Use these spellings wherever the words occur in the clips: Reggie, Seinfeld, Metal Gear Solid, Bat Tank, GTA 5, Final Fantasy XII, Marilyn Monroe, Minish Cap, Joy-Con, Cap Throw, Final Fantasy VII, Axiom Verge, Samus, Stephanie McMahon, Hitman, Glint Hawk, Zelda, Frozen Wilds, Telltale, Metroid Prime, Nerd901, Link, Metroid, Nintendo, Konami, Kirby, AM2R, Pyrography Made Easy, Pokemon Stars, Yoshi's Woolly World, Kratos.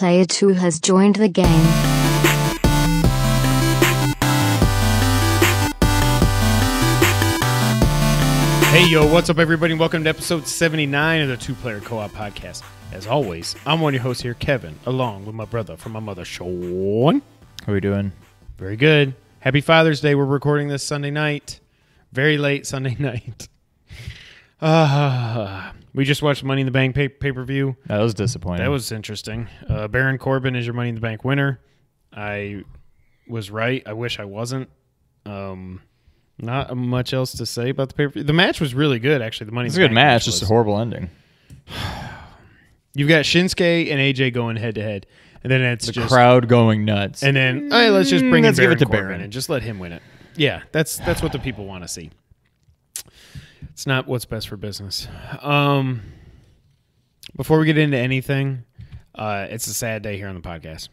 player 2 has joined the game. Hey yo, what's up everybody? Welcome to episode 79 of the Two-Player Co-op Podcast. As always, I'm one of your hosts here, Kevin, along with my brother from my mother, Sean. How are we doing? Very good. Happy Father's Day. We're recording this Sunday night. Very late Sunday night. We just watched Money in the Bank pay-per-view. That was disappointing. That was interesting. Baron Corbin is your Money in the Bank winner. I was right. I wish I wasn't. Not much else to say about the pay-per-view. The match was really good, actually. The Money in the Bank. It's a good match. Just a horrible ending. You've got Shinsuke and AJ going head-to-head. And then it's the just... the crowd going nuts. And then, hey, let's just bring in Baron Corbin and just let him win it. Yeah, that's what the people want to see. It's not what's best for business. Before we get into anything, it's a sad day here on the podcast.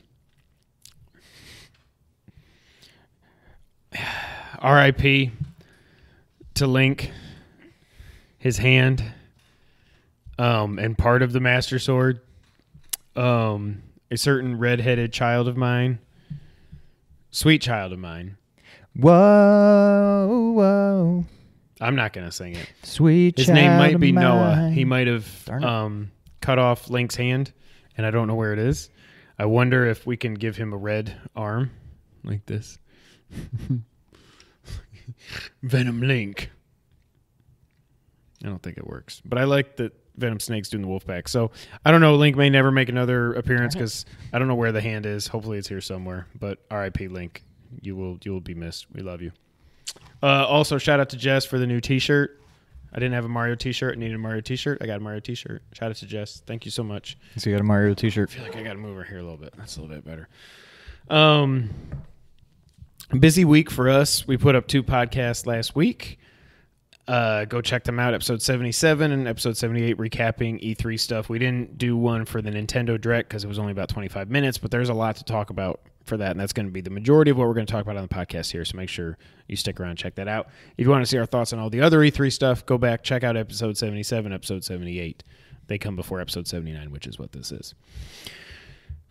R.I.P. to Link, his hand, and part of the Master Sword. A certain red-headed child of mine, sweet child of mine. Whoa, whoa. I'm not going to sing it. Sweet child of mine. His name might be Noah. He might have cut off Link's hand, and I don't know where it is. I wonder if we can give him a red arm like this. Venom Link. I don't think it works, but I like that Venom Snake's doing the Wolfpack. So I don't know. Link may never make another appearance because I don't know where the hand is. Hopefully it's here somewhere. But R.I.P. Link, you will be missed. We love you. Also, shout out to Jess for the new T-shirt. I didn't have a Mario T-shirt. I needed a Mario T-shirt. I got a Mario T-shirt. Shout out to Jess. Thank you so much. So you got a Mario T-shirt. I feel like I got to move over here a little bit. That's a little bit better. Busy week for us. We put up 2 podcasts last week. Go check them out. Episode 77 and episode 78 recapping E3 stuff. We didn't do one for the Nintendo Direct because it was only about 25 minutes, but there's a lot to talk about for that, and that's going to be the majority of what we're going to talk about on the podcast here, so make sure you stick around and check that out. If you want to see our thoughts on all the other E3 stuff, go back, check out episode 77, episode 78. They come before episode 79, which is what this is.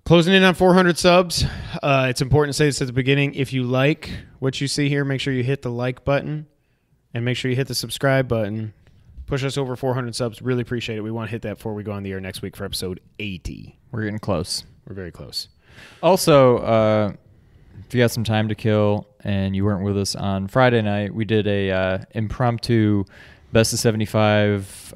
Closing in on 400 subs. It's important to say this at the beginning. If you like what you see here, make sure you hit the like button and make sure you hit the subscribe button. Push us over 400 subs. Really appreciate it. We want to hit that before we go on the air next week for episode 80. We're getting close. We're very close. Also, if you got some time to kill and you weren't with us on Friday night, we did a impromptu Best of 75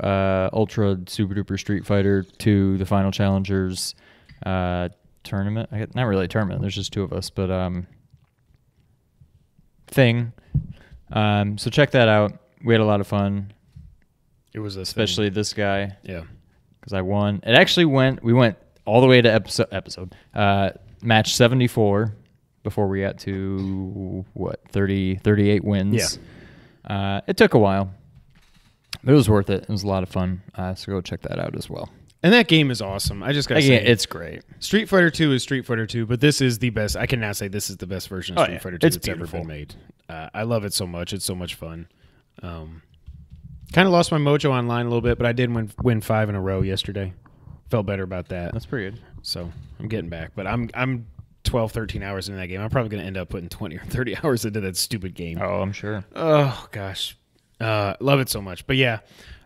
Ultra Super Duper Street Fighter 2, the final challengers tournament. I guess, not really a tournament. There's just 2 of us, but thing. So check that out. We had a lot of fun. It was especially thing. This guy. Yeah, because I won. It actually went. We went all the way to episode match 74 before we got to what 38 wins. Yeah, it took a while. But it was worth it. It was a lot of fun. So go check that out as well. And that game is awesome. I just got to say. It's great. Street Fighter 2 is Street Fighter 2, but this is the best. I cannot say this is the best version of Street Fighter 2 that's ever been made. I love it so much. It's so much fun. Kind of lost my mojo online a little bit, but I did win 5 in a row yesterday. Felt better about that. That's pretty good. So I'm getting back. But I'm 12, 13 hours into that game. I'm probably going to end up putting 20 or 30 hours into that stupid game. Oh, I'm sure. Oh, gosh. Love it so much. But, yeah,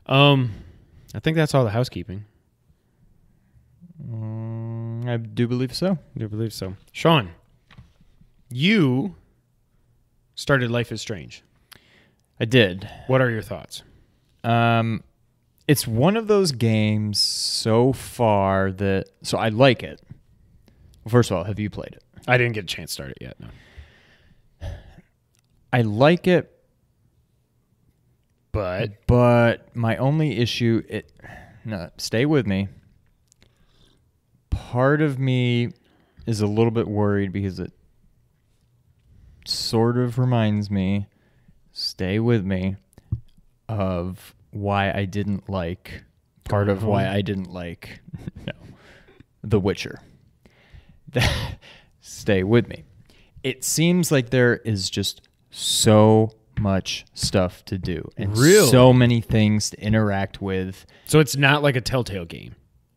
I think that's all the housekeeping. I do believe so. I do believe so. Sean, you started Life is Strange. I did. What are your thoughts? It's one of those games so far that... So I like it. Well, first of all, have you played it? I didn't get a chance to start it yet. No. I like it, but my only issue... No, stay with me. Part of me is a little bit worried because it sort of reminds me, stay with me, of why I didn't like, part of why I didn't like, The Witcher. Stay with me. It seems like there is just so much stuff to do and so many things to interact with. So it's not like a Telltale game.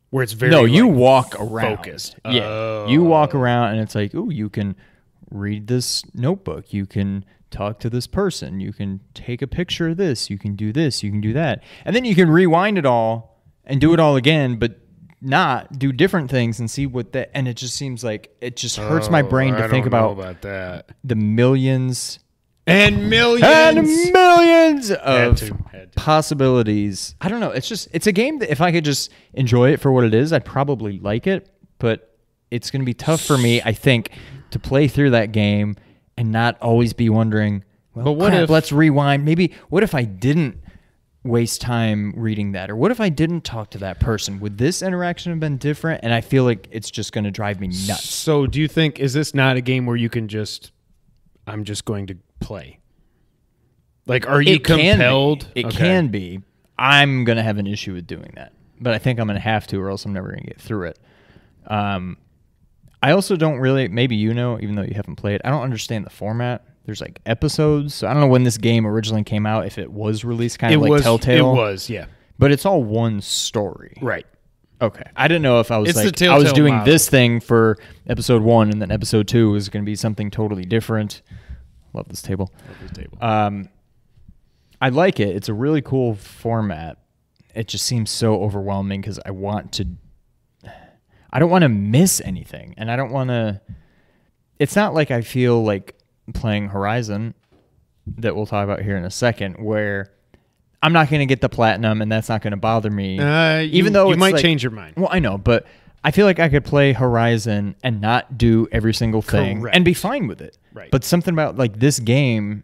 where it's very you walk around. Focused. Yeah, you walk around and it's like, ooh, you can read this notebook. You can talk to this person. You can take a picture of this. You can do this. You can do that. And then you can rewind it all and do it all again, but not do different things and see what that. And it just seems like it just hurts my brain to think about that. The millions. And millions. And millions of possibilities. I don't know. It's just, it's a game that if I could just enjoy it for what it is, I'd probably like it. But it's going to be tough for me, I think, to play through that game and not always be wondering, well, but what if, let's rewind. Maybe, what if I didn't waste time reading that? Or what if I didn't talk to that person? Would this interaction have been different? And I feel like it's just going to drive me nuts. So do you think, is this not a game where you can just, I'm just going to play? Like, are you compelled? It can be. I'm going to have an issue with doing that. But I think I'm going to have to, or else I'm never going to get through it. I also don't really, maybe you know, even though you haven't played, I don't understand the format. There's like episodes. So I don't know when this game originally came out, if it was released kind of like Telltale. It was, yeah. But it's all one story. Right. Okay. I didn't know if I was like, I was doing this thing for episode 1 and then episode 2 is going to be something totally different. Love this table. I like it. It's a really cool format. It just seems so overwhelming because I want to, I don't want to miss anything, and I don't want to, it's not like I feel like playing Horizon that we'll talk about here in a second where I'm not going to get the platinum and that's not going to bother me. Even though you might like, change your mind. Well, I know, but I feel like I could play Horizon and not do every single thing and be fine with it. Right. But something about like this game,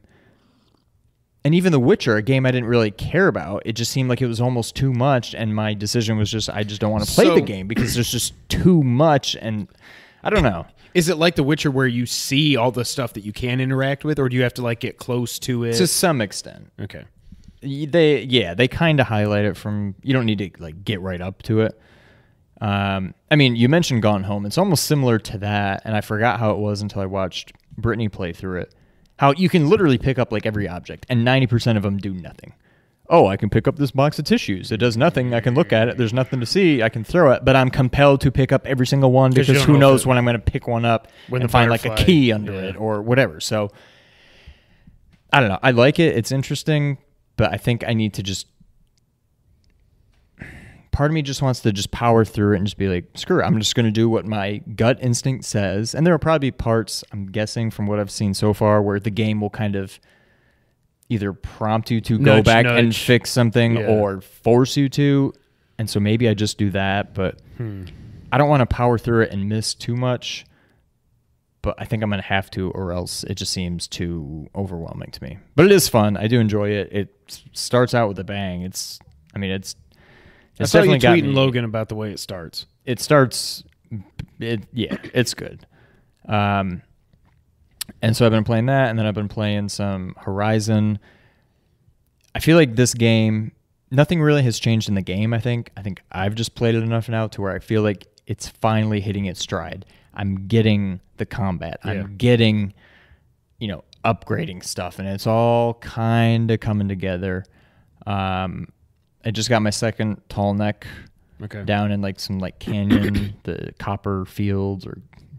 and even The Witcher, a game I didn't really care about, it just seemed like it was almost too much, and my decision was just, I just don't want to play the game because there's just too much, and I don't know. Is it like The Witcher where you see all the stuff that you can interact with, or do you have to like get close to it? To some extent. Okay. They kind of highlight it from, you don't need to like get right up to it. I mean, you mentioned Gone Home. It's almost similar to that, and I forgot how it was until I watched Brittany play through it. How you can literally pick up like every object, and 90% of them do nothing. Oh, I can pick up this box of tissues. It does nothing. I can look at it. There's nothing to see. I can throw it, but I'm compelled to pick up every single one because who knows when I'm going to pick one up and find like a key under it or whatever. So I don't know. I like it. It's interesting, but I think I need to just... Part of me just wants to just power through it and just be like, screw it. I'm just going to do what my gut instinct says. And there will probably be parts, I'm guessing, from what I've seen so far, where the game will kind of either prompt you to go back and fix something or force you to. And so maybe I just do that, but I don't want to power through it and miss too much. But I think I'm going to have to, or else it just seems too overwhelming to me. But it is fun. I do enjoy it. It starts out with a bang. It's, I mean, it's, I saw you tweeting Logan about the way it starts. It starts, it's good. And so I've been playing that, and then I've been playing some Horizon. I feel like this game, nothing really has changed in the game, I think. I think I've just played it enough now to where I feel like it's finally hitting its stride. I'm getting the combat. Yeah. I'm getting, you know, upgrading stuff, and it's all kind of coming together. I just got my second tall neck down in like some like canyon, the Copperfields or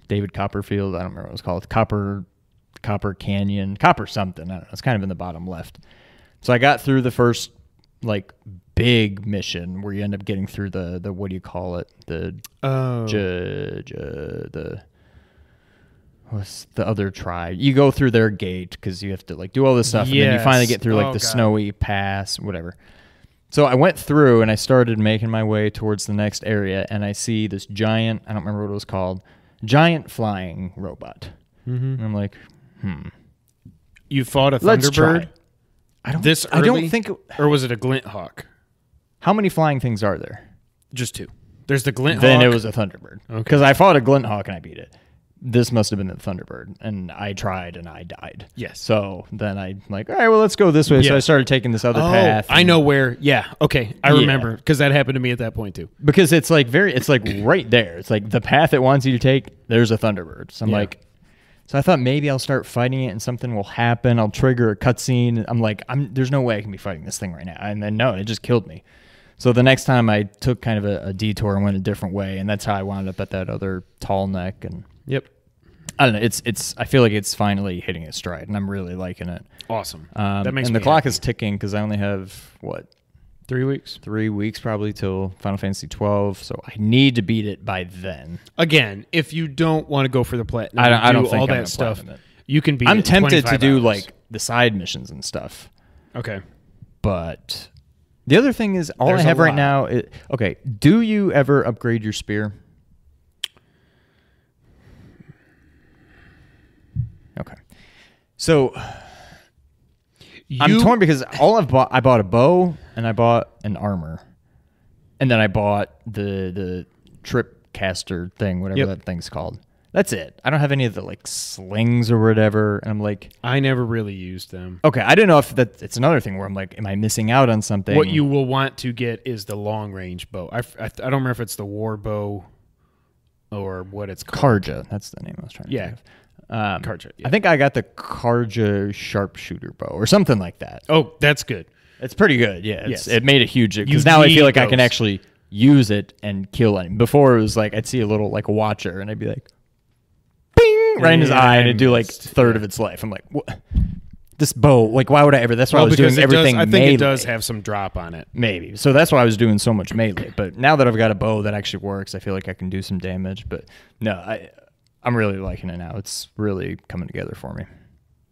David Copperfield. I don't remember what it was called. Copper Canyon, Copper something. I don't know. It's kind of in the bottom left. So I got through the first like big mission where you end up getting through the what do you call it? What's the other tribe? You go through their gate because you have to like do all this stuff, and then you finally get through like the snowy pass, whatever. So I went through and I started making my way towards the next area, and I see this giant, I don't remember what it was called, giant flying robot. Mm-hmm. And I'm like, You fought a Thunderbird? I don't think... Or was it a Glint Hawk? How many flying things are there? Just two. There's the Glint Hawk. Then it was a Thunderbird. Because I fought a Glint Hawk and I beat it. This must have been the Thunderbird, and I tried and I died. Yes. So then I'm like, all right, well, let's go this way. Yeah. So I started taking this other path. I know where. Yeah. Okay. I remember because that happened to me at that point too. Because it's like it's like right there. It's like the path it wants you to take. There's a Thunderbird. So I'm like, so I thought maybe I'll start fighting it and something will happen. I'll trigger a cutscene. I'm like, there's no way I can be fighting this thing right now. And then no, it just killed me. So the next time I took kind of a detour and went a different way, and that's how I wound up at that other tall neck. And yep, I don't know. It's I feel like it's finally hitting its stride, and I'm really liking it. Awesome. That makes me happy. And the clock is ticking because I only have what, 3 weeks? 3 weeks probably till Final Fantasy XII. So I need to beat it by then. Again, if you don't want to go for the platinum, I don't think all that stuff. You can beat. I'm tempted to do like the side missions and stuff. Okay, but. The other thing is, all I have right now is, okay, do you ever upgrade your spear? Okay. So, I'm torn because all I've bought, I bought a bow, and I bought an armor. And then I bought the trip caster thing, whatever that thing's called. That's it. I don't have any of the like slings or whatever. And I'm like, I never really used them. Okay, I don't know if that. It's another thing where I'm like, am I missing out on something? What you will want to get is the long range bow. I don't remember if it's the war bow or what it's called. Carja. That's the name I was trying to think of. Carja. Yeah. I think I got the Carja sharpshooter bow or something like that. Oh, that's good. It's pretty good. Yeah, yes. It made a huge because now I feel like those. I can actually use it and kill him. Before it was like I'd see a little like watcher and I'd be like. Right in his eye, and it'd do like a third of its life. I'm like, what? This bow, like, why would I ever? That's why I was doing everything. I think melee. It does have some drop on it, maybe. So that's why I was doing so much melee. But now that I've got a bow that actually works, I feel like I can do some damage. But no, I'm really liking it now. It's really coming together for me.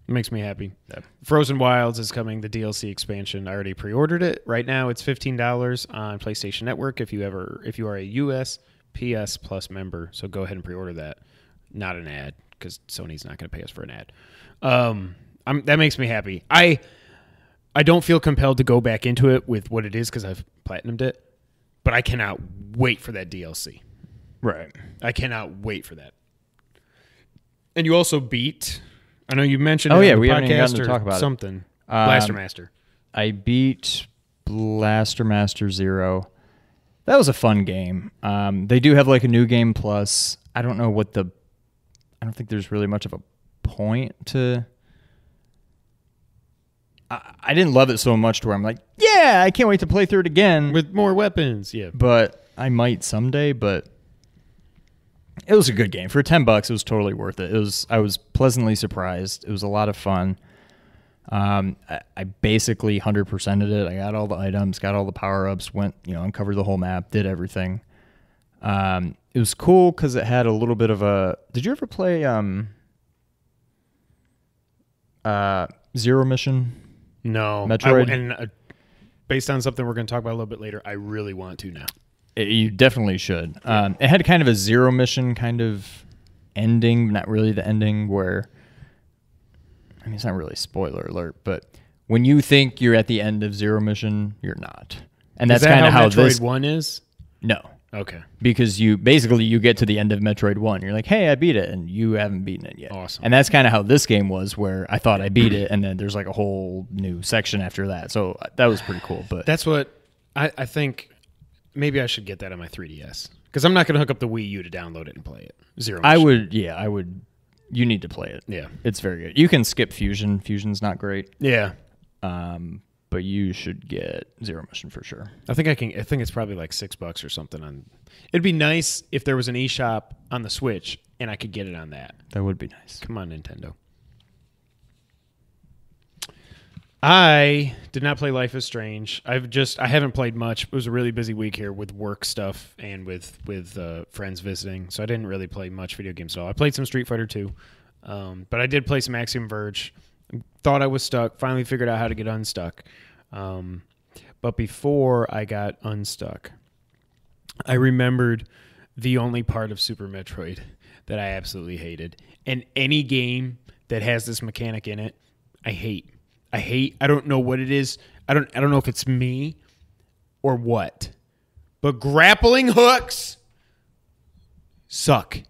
It makes me happy. Yep. Frozen Wilds is coming, the DLC expansion. I already pre-ordered it. Right now, it's $15 on PlayStation Network. If you are a USPS Plus member, so go ahead and pre-order that. Not an ad. Because Sony's not going to pay us for an ad. That makes me happy. I don't feel compelled to go back into it with what it is because I've platinumed it, but I cannot wait for that DLC. Right. I cannot wait for that. And you also beat. I know you mentioned. Oh yeah, we haven't even gotten to talk about something. Blaster Master. I beat Blaster Master 0. That was a fun game. They do have like a new game plus. I don't know what the. I don't think there's really much of a point to... I didn't love it so much to where I'm like, yeah, I can't wait to play through it again. With more weapons, yeah. But I might someday, but it was a good game. For $10, it was totally worth it. I was pleasantly surprised. It was a lot of fun. I basically 100%ed it. I got all the items, got all the power-ups, went, uncovered the whole map, did everything. It was cool because it had a little bit of a... Did you ever play Zero Mission? No. Metroid? Based on something we're going to talk about a little bit later, I really want to now. You definitely should. It had kind of a Zero Mission kind of ending, not really the ending where... I mean, it's not really spoiler alert, but when you think you're at the end of Zero Mission, you're not. And that's kind of how Metroid this... Metroid 1 is? No. Okay. Because you get to the end of Metroid 1. You're like, hey, I beat it, and you haven't beaten it yet. Awesome. And that's kind of how this game was, where I thought I beat it, and then there's like a whole new section after that. So that was pretty cool. But that's what I think. Maybe I should get that on my 3DS because I'm not going to hook up the Wii U to download it and play it. Zero Mission. I would. You need to play it. Yeah, it's very good. You can skip Fusion. Fusion's not great. Yeah. But you should get Zero Mission for sure. I think it's probably like $6 or something. It'd be nice if there was an eShop on the Switch and I could get it on that. That would be nice. Come on, Nintendo. I did not play Life is Strange. I haven't played much. It was a really busy week here with work stuff and with friends visiting, so I didn't really play much video games at all. I played some Street Fighter 2, but I did play some Axiom Verge. Thought I was stuck. Finally figured out how to get unstuck. But before I got unstuck, I remembered the only part of Super Metroid that I absolutely hated. And any game that has this mechanic in it, I hate. I don't know what it is. I don't know if it's me or what. But grappling hooks suck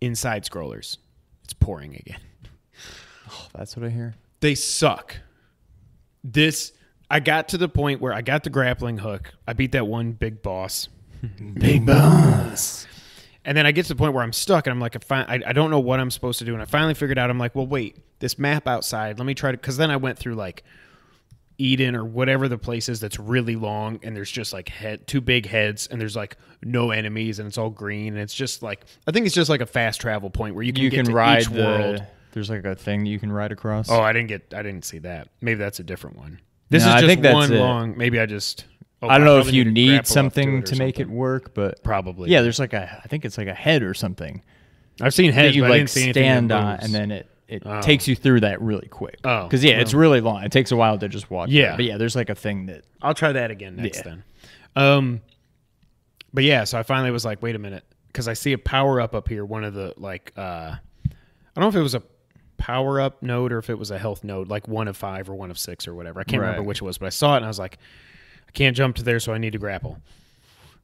in side scrollers. It's pouring again. That's what I hear. They suck. I got to the point where I got the grappling hook. I beat that one big boss. And then I get to the point where I'm stuck, and I'm like, I don't know what I'm supposed to do. And I finally figured out, I'm like, well, wait, this map outside, let me try to, because then I went through like Eden or whatever the place is that's really long, and there's just like two big heads, and there's like no enemies, and it's all green, and it's just like, I think it's just like a fast travel point where you can get to ride each world. There's like a thing that you can ride across. Oh, I didn't see that. Maybe that's a different one. This is just one long. Maybe I just. Oh, I don't know if you need something to make it work, but probably. Yeah, there's like a. I think it's like a head or something. I've seen heads that you like stand on, and then it takes you through that really quick. Oh, because yeah, it's really long. It takes a while to just walk. Yeah, through. But yeah, there's like a thing that I'll try that again next then. But yeah, so I finally was like, wait a minute, because I see a power up here. One of the like, I don't know if it was a power up node or if it was a health node, like 1 of 5 or 1 of 6 or whatever. I can't remember which it was, but I saw it and I was like, I can't jump to there, so I need to grapple.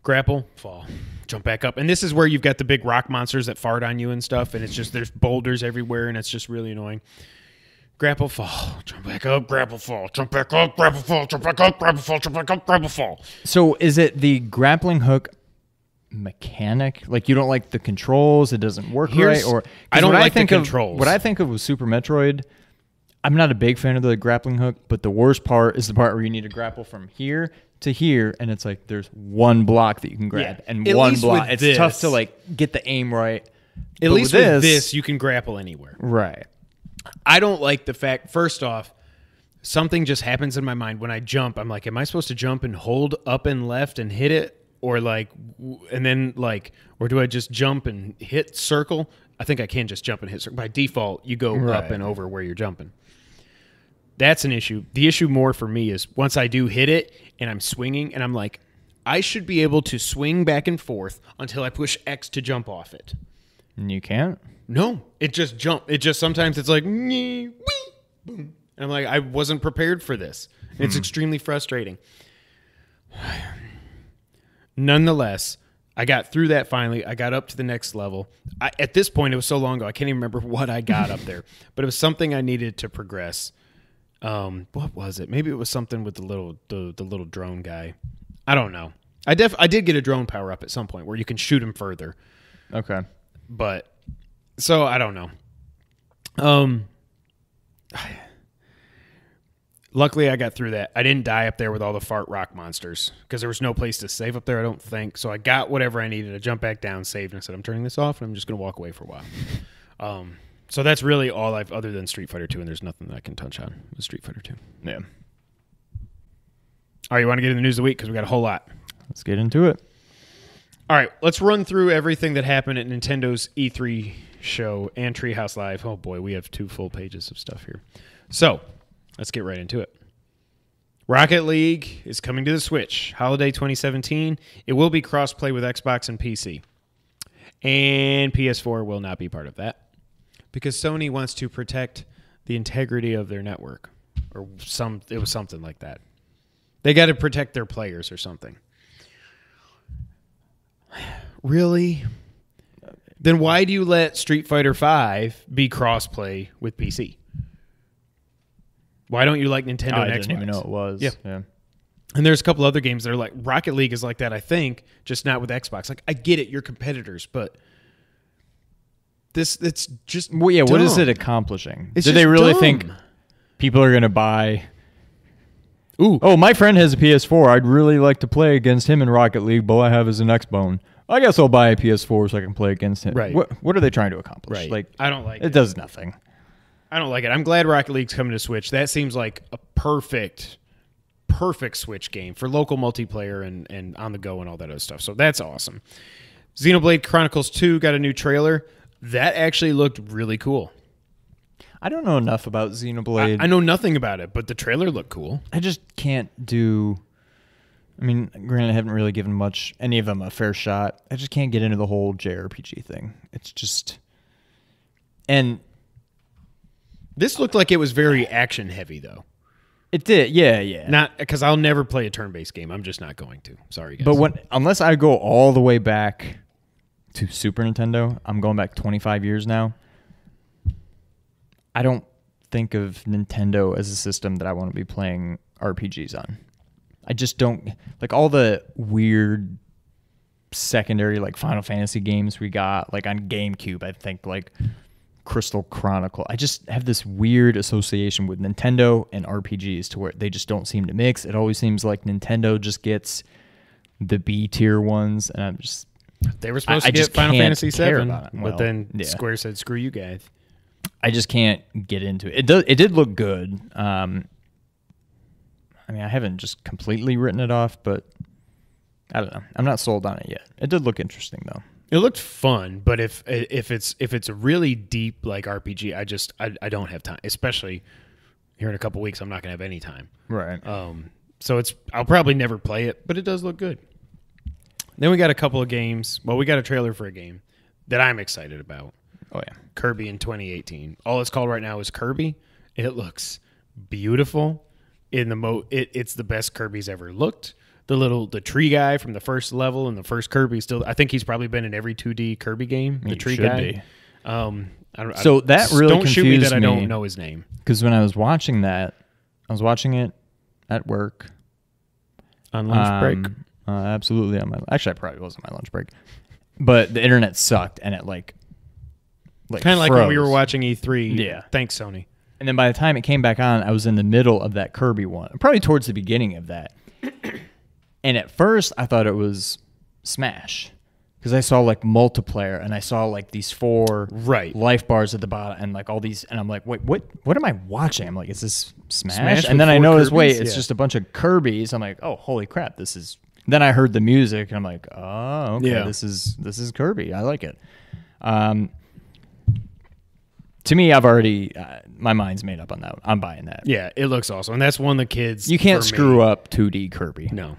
Grapple, fall, jump back up. And this is where you've got the big rock monsters that fart on you and stuff, and it's just there's boulders everywhere, and it's just really annoying. Grapple, fall, jump back up, grapple, fall, jump back up, grapple, fall, jump back up, grapple, fall, jump back up, grapple, fall. So is it the grappling hook mechanic? Like you don't like the controls, it doesn't work right? Or I don't like the controls. What I think of was Super Metroid. I'm not a big fan of the grappling hook, but the worst part is the part where you need to grapple from here to here, and it's like there's one block that you can grab and one block. It's tough to like get the aim right. At least with this, you can grapple anywhere. Right. I don't like the fact, first off, something just happens in my mind when I jump. I'm like, am I supposed to jump and hold up and left and hit it? Or like, and then like, or do I just jump and hit circle? I think I can just jump and hit circle. By default, you go up and over where you're jumping. That's an issue. The issue more for me is once I do hit it and I'm swinging and I'm like, I should be able to swing back and forth until I push X to jump off it. And you can't? No. It just jump. It just sometimes it's like, wee, boom. And I'm like, I wasn't prepared for this. And it's extremely frustrating. Nonetheless, I got through that finally. I got up to the next level. At this point, it was so long ago, I can't even remember what I got up there. But it was something I needed to progress. What was it? Maybe it was something with the little drone guy. I don't know. I did get a drone power up at some point where you can shoot him further. Okay. But so I don't know. Luckily I got through that. I didn't die up there with all the fart rock monsters because there was no place to save up there, I don't think. So I got whatever I needed. I jumped back down, saved, and said, I'm turning this off and I'm just going to walk away for a while. So that's really all I've, other than Street Fighter 2, and there's nothing that I can touch on with Street Fighter 2. Yeah. All right, you want to get into the news of the week? Because we got a whole lot. Let's get into it. All right, let's run through everything that happened at Nintendo's E3 show and Treehouse Live. Oh, boy, we have 2 full pages of stuff here. So let's get right into it. Rocket League is coming to the Switch. Holiday 2017. It will be cross-play with Xbox and PC. And PS4 will not be part of that. Because Sony wants to protect the integrity of their network, or it was something like that. They got to protect their players or something. Really? Then why do you let Street Fighter V be cross-play with PC? Why don't you like Nintendo and Xbox? I didn't even know it was. Yeah. And there's a couple other games that are like Rocket League is like that, I think, just not with Xbox. Like I get it, you're competitors, but it's just dumb. What is it accomplishing? It's Do they really think people are going to buy? Ooh, oh, my friend has a PS4. I'd really like to play against him in Rocket League, but all I have is an Xbone. I guess I'll buy a PS4 so I can play against him. Right. What are they trying to accomplish? Right. Like I don't like it. It does nothing. I don't like it. I'm glad Rocket League's coming to Switch. That seems like a perfect Switch game for local multiplayer and on the go and all that other stuff. So that's awesome. Xenoblade Chronicles 2 got a new trailer. That actually looked really cool. I don't know enough about Xenoblade. I know nothing about it, but the trailer looked cool. I just can't do... I mean, granted, I haven't really given any of them a fair shot. I just can't get into the whole JRPG thing. It's just... And... This looked like it was very action-heavy, though. It did, yeah. Not because I'll never play a turn-based game. I'm just not going to. Sorry, guys. But unless I go all the way back to Super Nintendo, I'm going back 25 years now. I don't think of Nintendo as a system that I want to be playing RPGs on. I just don't like all the weird secondary like Final Fantasy games we got like on GameCube. I think like Crystal Chronicle. I just have this weird association with Nintendo and RPGs to where they just don't seem to mix. It always seems like Nintendo just gets the B tier ones, and I'm just they were supposed to get Final Fantasy VII, but then Square said, "Screw you guys." I just can't get into it. It did look good. I mean, I haven't just completely written it off, but I don't know. I'm not sold on it yet. It did look interesting though. It looked fun, but if it's a really deep like RPG, I don't have time. Especially here in a couple weeks, I'm not gonna have any time. Right. So I'll probably never play it, but it does look good. Then we got a couple of games. Well, we got a trailer for a game that I'm excited about. Oh yeah, Kirby in 2018. All it's called right now is Kirby. It looks beautiful. It's the best Kirby's ever looked. The tree guy from the first level and the first Kirby still. I think he's probably been in every 2D Kirby game. The tree guy. Don't shoot me that I don't know his name. Because when I was watching that, I was watching it at work on lunch break. Absolutely on my. Actually, I probably was on my lunch break, but the internet sucked and it like kind of like when we were watching E3. Yeah, thanks Sony. And then by the time it came back on, I was in the middle of that Kirby one, probably towards the beginning of that. And at first, I thought it was Smash because I saw like multiplayer and I saw like these four life bars at the bottom and like all these. And I'm like, wait, what am I watching? I'm like, is this Smash? And then I noticed, wait, it's just a bunch of Kirbys. I'm like, oh, holy crap, this is. Then I heard the music and I'm like, oh, okay, this is Kirby. I like it. To me, I've already my mind's made up on that. I'm buying that. Yeah, it looks awesome, and that's one of the kids. You can't screw up 2D Kirby. No,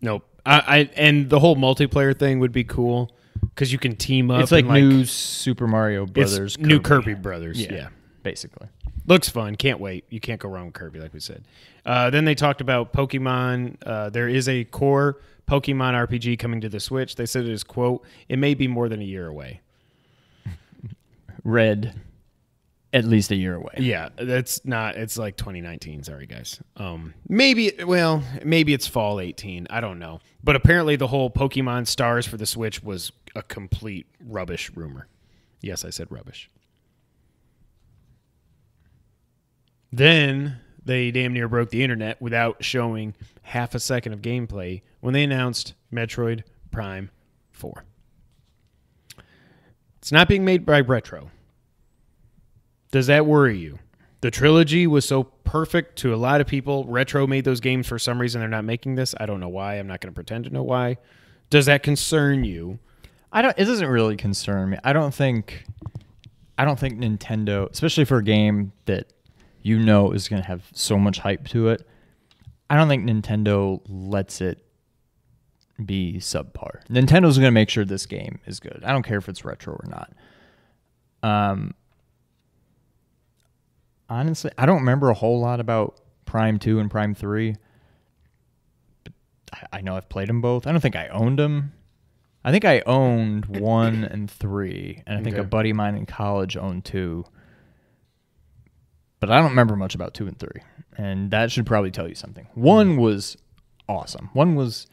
nope. And the whole multiplayer thing would be cool because you can team up. It's like new Super Mario Brothers. It's new Kirby Brothers. Yeah, basically. Looks fun. Can't wait. You can't go wrong with Kirby, like we said. Then they talked about Pokemon. There is a core Pokemon RPG coming to the Switch. They said it is quote, "It may be more than a year away." Red. At least a year away. Yeah, that's not. It's like 2019. Sorry, guys. Maybe it's fall 18. I don't know. But apparently, the whole Pokemon Stars for the Switch was a complete rubbish rumor. Yes, I said rubbish. Then they damn near broke the internet without showing half a second of gameplay when they announced Metroid Prime 4. It's not being made by Retro. Does that worry you? The trilogy was so perfect to a lot of people. Retro made those games for some reason. They're not making this. I don't know why. I'm not going to pretend to know why. Does that concern you? It doesn't really concern me. I don't think Nintendo, especially for a game that you know is going to have so much hype to it, I don't think Nintendo lets it be subpar. Nintendo's going to make sure this game is good. I don't care if it's retro or not. Honestly, I don't remember a whole lot about Prime 2 and Prime 3. But I know I've played them both. I don't think I owned them. I think I owned 1 and 3, and I think a buddy of mine in college owned 2. But I don't remember much about 2 and 3, and that should probably tell you something. 1 was awesome. 1 was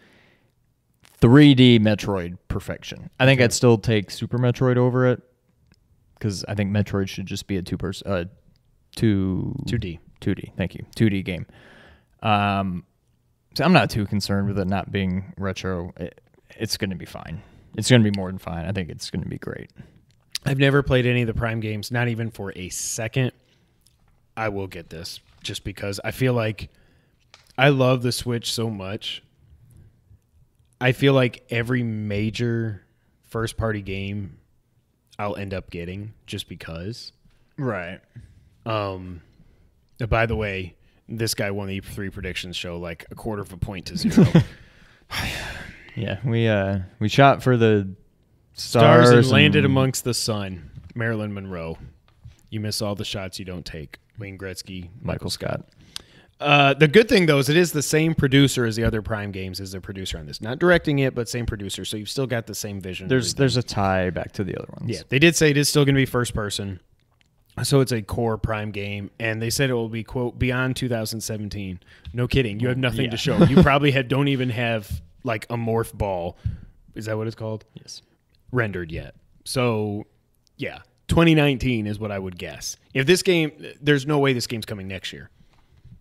3D Metroid perfection. I think I'd still take Super Metroid over it, because I think Metroid should just be a 2D. Thank you. 2D game. So I'm not too concerned with it not being retro. It's going to be fine. It's going to be more than fine. I think it's going to be great. I've never played any of the Prime games, not even for a second. I will get this just because I feel like I love the Switch so much. I feel like every major first-party game I'll end up getting just because. Right. By the way, this guy won the E3 predictions show like a quarter of a point to 0. Yeah, we shot for the stars and landed amongst the sun. Marilyn Monroe. You miss all the shots you don't take. Wayne Gretzky, Michael Scott. The good thing though is it is the same producer as the other Prime games as the producer on this. Not directing it, but same producer, so you've still got the same vision. There's a tie back to the other ones. Yeah, they did say it is still going to be first person. So it's a core Prime game, and they said it will be, quote, beyond 2017. No kidding. You have nothing to show. You probably don't even have, like, a morph ball. Is that what it's called? Yes. Rendered yet. So, yeah. 2019 is what I would guess. If this game, there's no way this game's coming next year.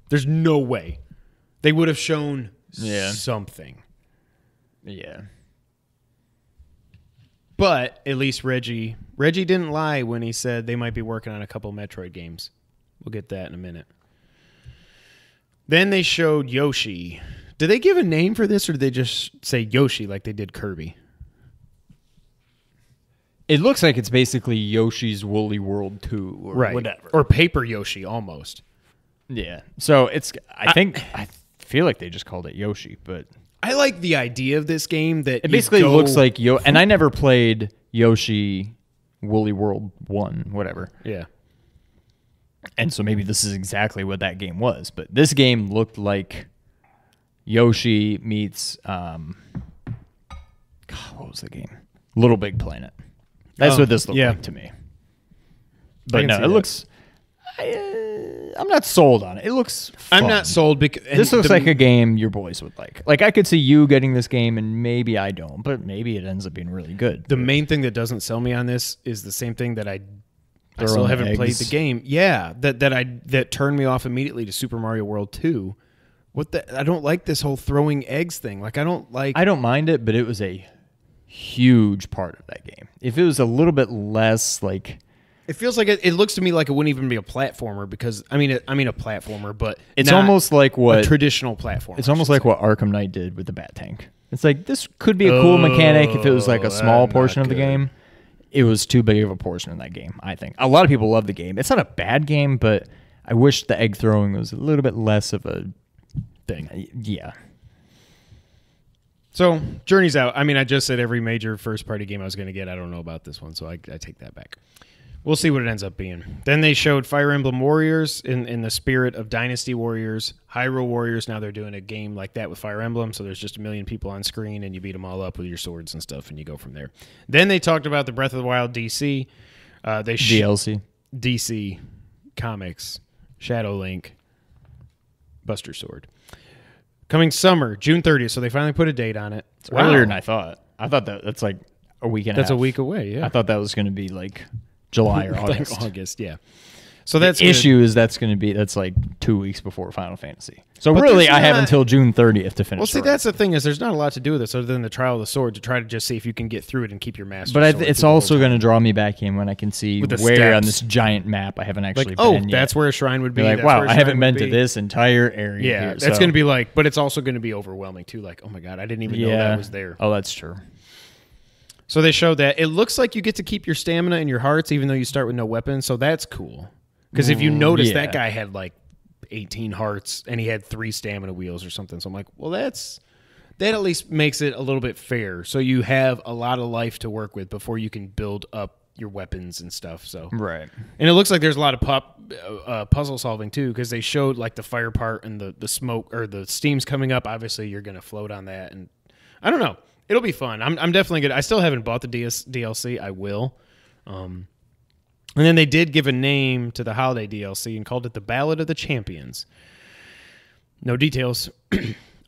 There's no way. They would have shown something. Yeah. But at least Reggie didn't lie when he said they might be working on a couple Metroid games. We'll get that in a minute. Then they showed Yoshi. Did they give a name for this, or did they just say Yoshi like they did Kirby? It looks like it's basically Yoshi's Woolly World 2 or whatever. Or Paper Yoshi almost. Yeah. So it's I feel like they just called it Yoshi, but I like the idea of this game that it basically looks like and I never played Yoshi Woolly World 1, whatever. Yeah. And so maybe this is exactly what that game was, but this game looked like Yoshi meets what was the game? Little Big Planet. That's what this looked like to me. But no, it looks I'm not sold on it. It looks fun. I'm not sold because this looks like a game your boys would like. Like, I could see you getting this game, and maybe I don't, but maybe it ends up being really good. The main thing that doesn't sell me on this is the same thing that I still haven't played the game. Yeah, that turned me off immediately to Super Mario World 2. What the? I don't like this whole throwing eggs thing. Like, I don't mind it, but it was a huge part of that game. If it was a little bit less like. It feels like it looks to me like it wouldn't even be a platformer because, I mean a platformer, but it's almost like what a traditional platformer. It's almost like what Arkham Knight did with the Bat Tank. It's like, this could be a cool mechanic if it was like a small portion of the game. It was too big of a portion in that game, I think. A lot of people love the game. It's not a bad game, but I wish the egg throwing was a little bit less of a thing. Yeah. So, Journey's out. I mean, I just said every major first-party game I was going to get. I don't know about this one, so I take that back. We'll see what it ends up being. Then they showed Fire Emblem Warriors in the spirit of Dynasty Warriors, Hyrule Warriors. Now they're doing a game like that with Fire Emblem, so there's just a million people on screen, and you beat them all up with your swords and stuff, and you go from there. Then they talked about the Breath of the Wild DC. DLC. DC Comics, Shadow Link, Buster Sword. Coming summer, June 30th, so they finally put a date on it. It's earlier than I thought. I thought that's like a week and a half. That's a week away, yeah. I thought that was going to be like July or August. Like August, yeah. So that's the issue is that's like 2 weeks before Final Fantasy. So really, I have until June 30th to finish. Well, see, that's the thing is there's not a lot to do with this other than the Trial of the Sword to try to just see if you can get through it and keep your master. But it's also going to draw me back in when I can see where on this giant map I haven't actually been yet. That's where a shrine would be. Like, wow, I haven't been to this entire area. Yeah, here, that's going to be like, but it's also going to be overwhelming too. Like, oh my god, I didn't even know that was there. Oh, that's true. So they showed that. It looks like you get to keep your stamina and your hearts even though you start with no weapons, so that's cool. Because if you notice, that guy had like 18 hearts, and he had 3 stamina wheels or something. So I'm like, well, that at least makes it a little bit fair. So you have a lot of life to work with before you can build up your weapons and stuff. So right, and it looks like there's a lot of puzzle solving too, because they showed like the fire part and the smoke or the steam's coming up. Obviously, you're gonna float on that, and I don't know. It'll be fun. I'm definitely good. I still haven't bought the DLC. I will. And then they did give a name to the holiday DLC and called it the Ballad of the Champions. No details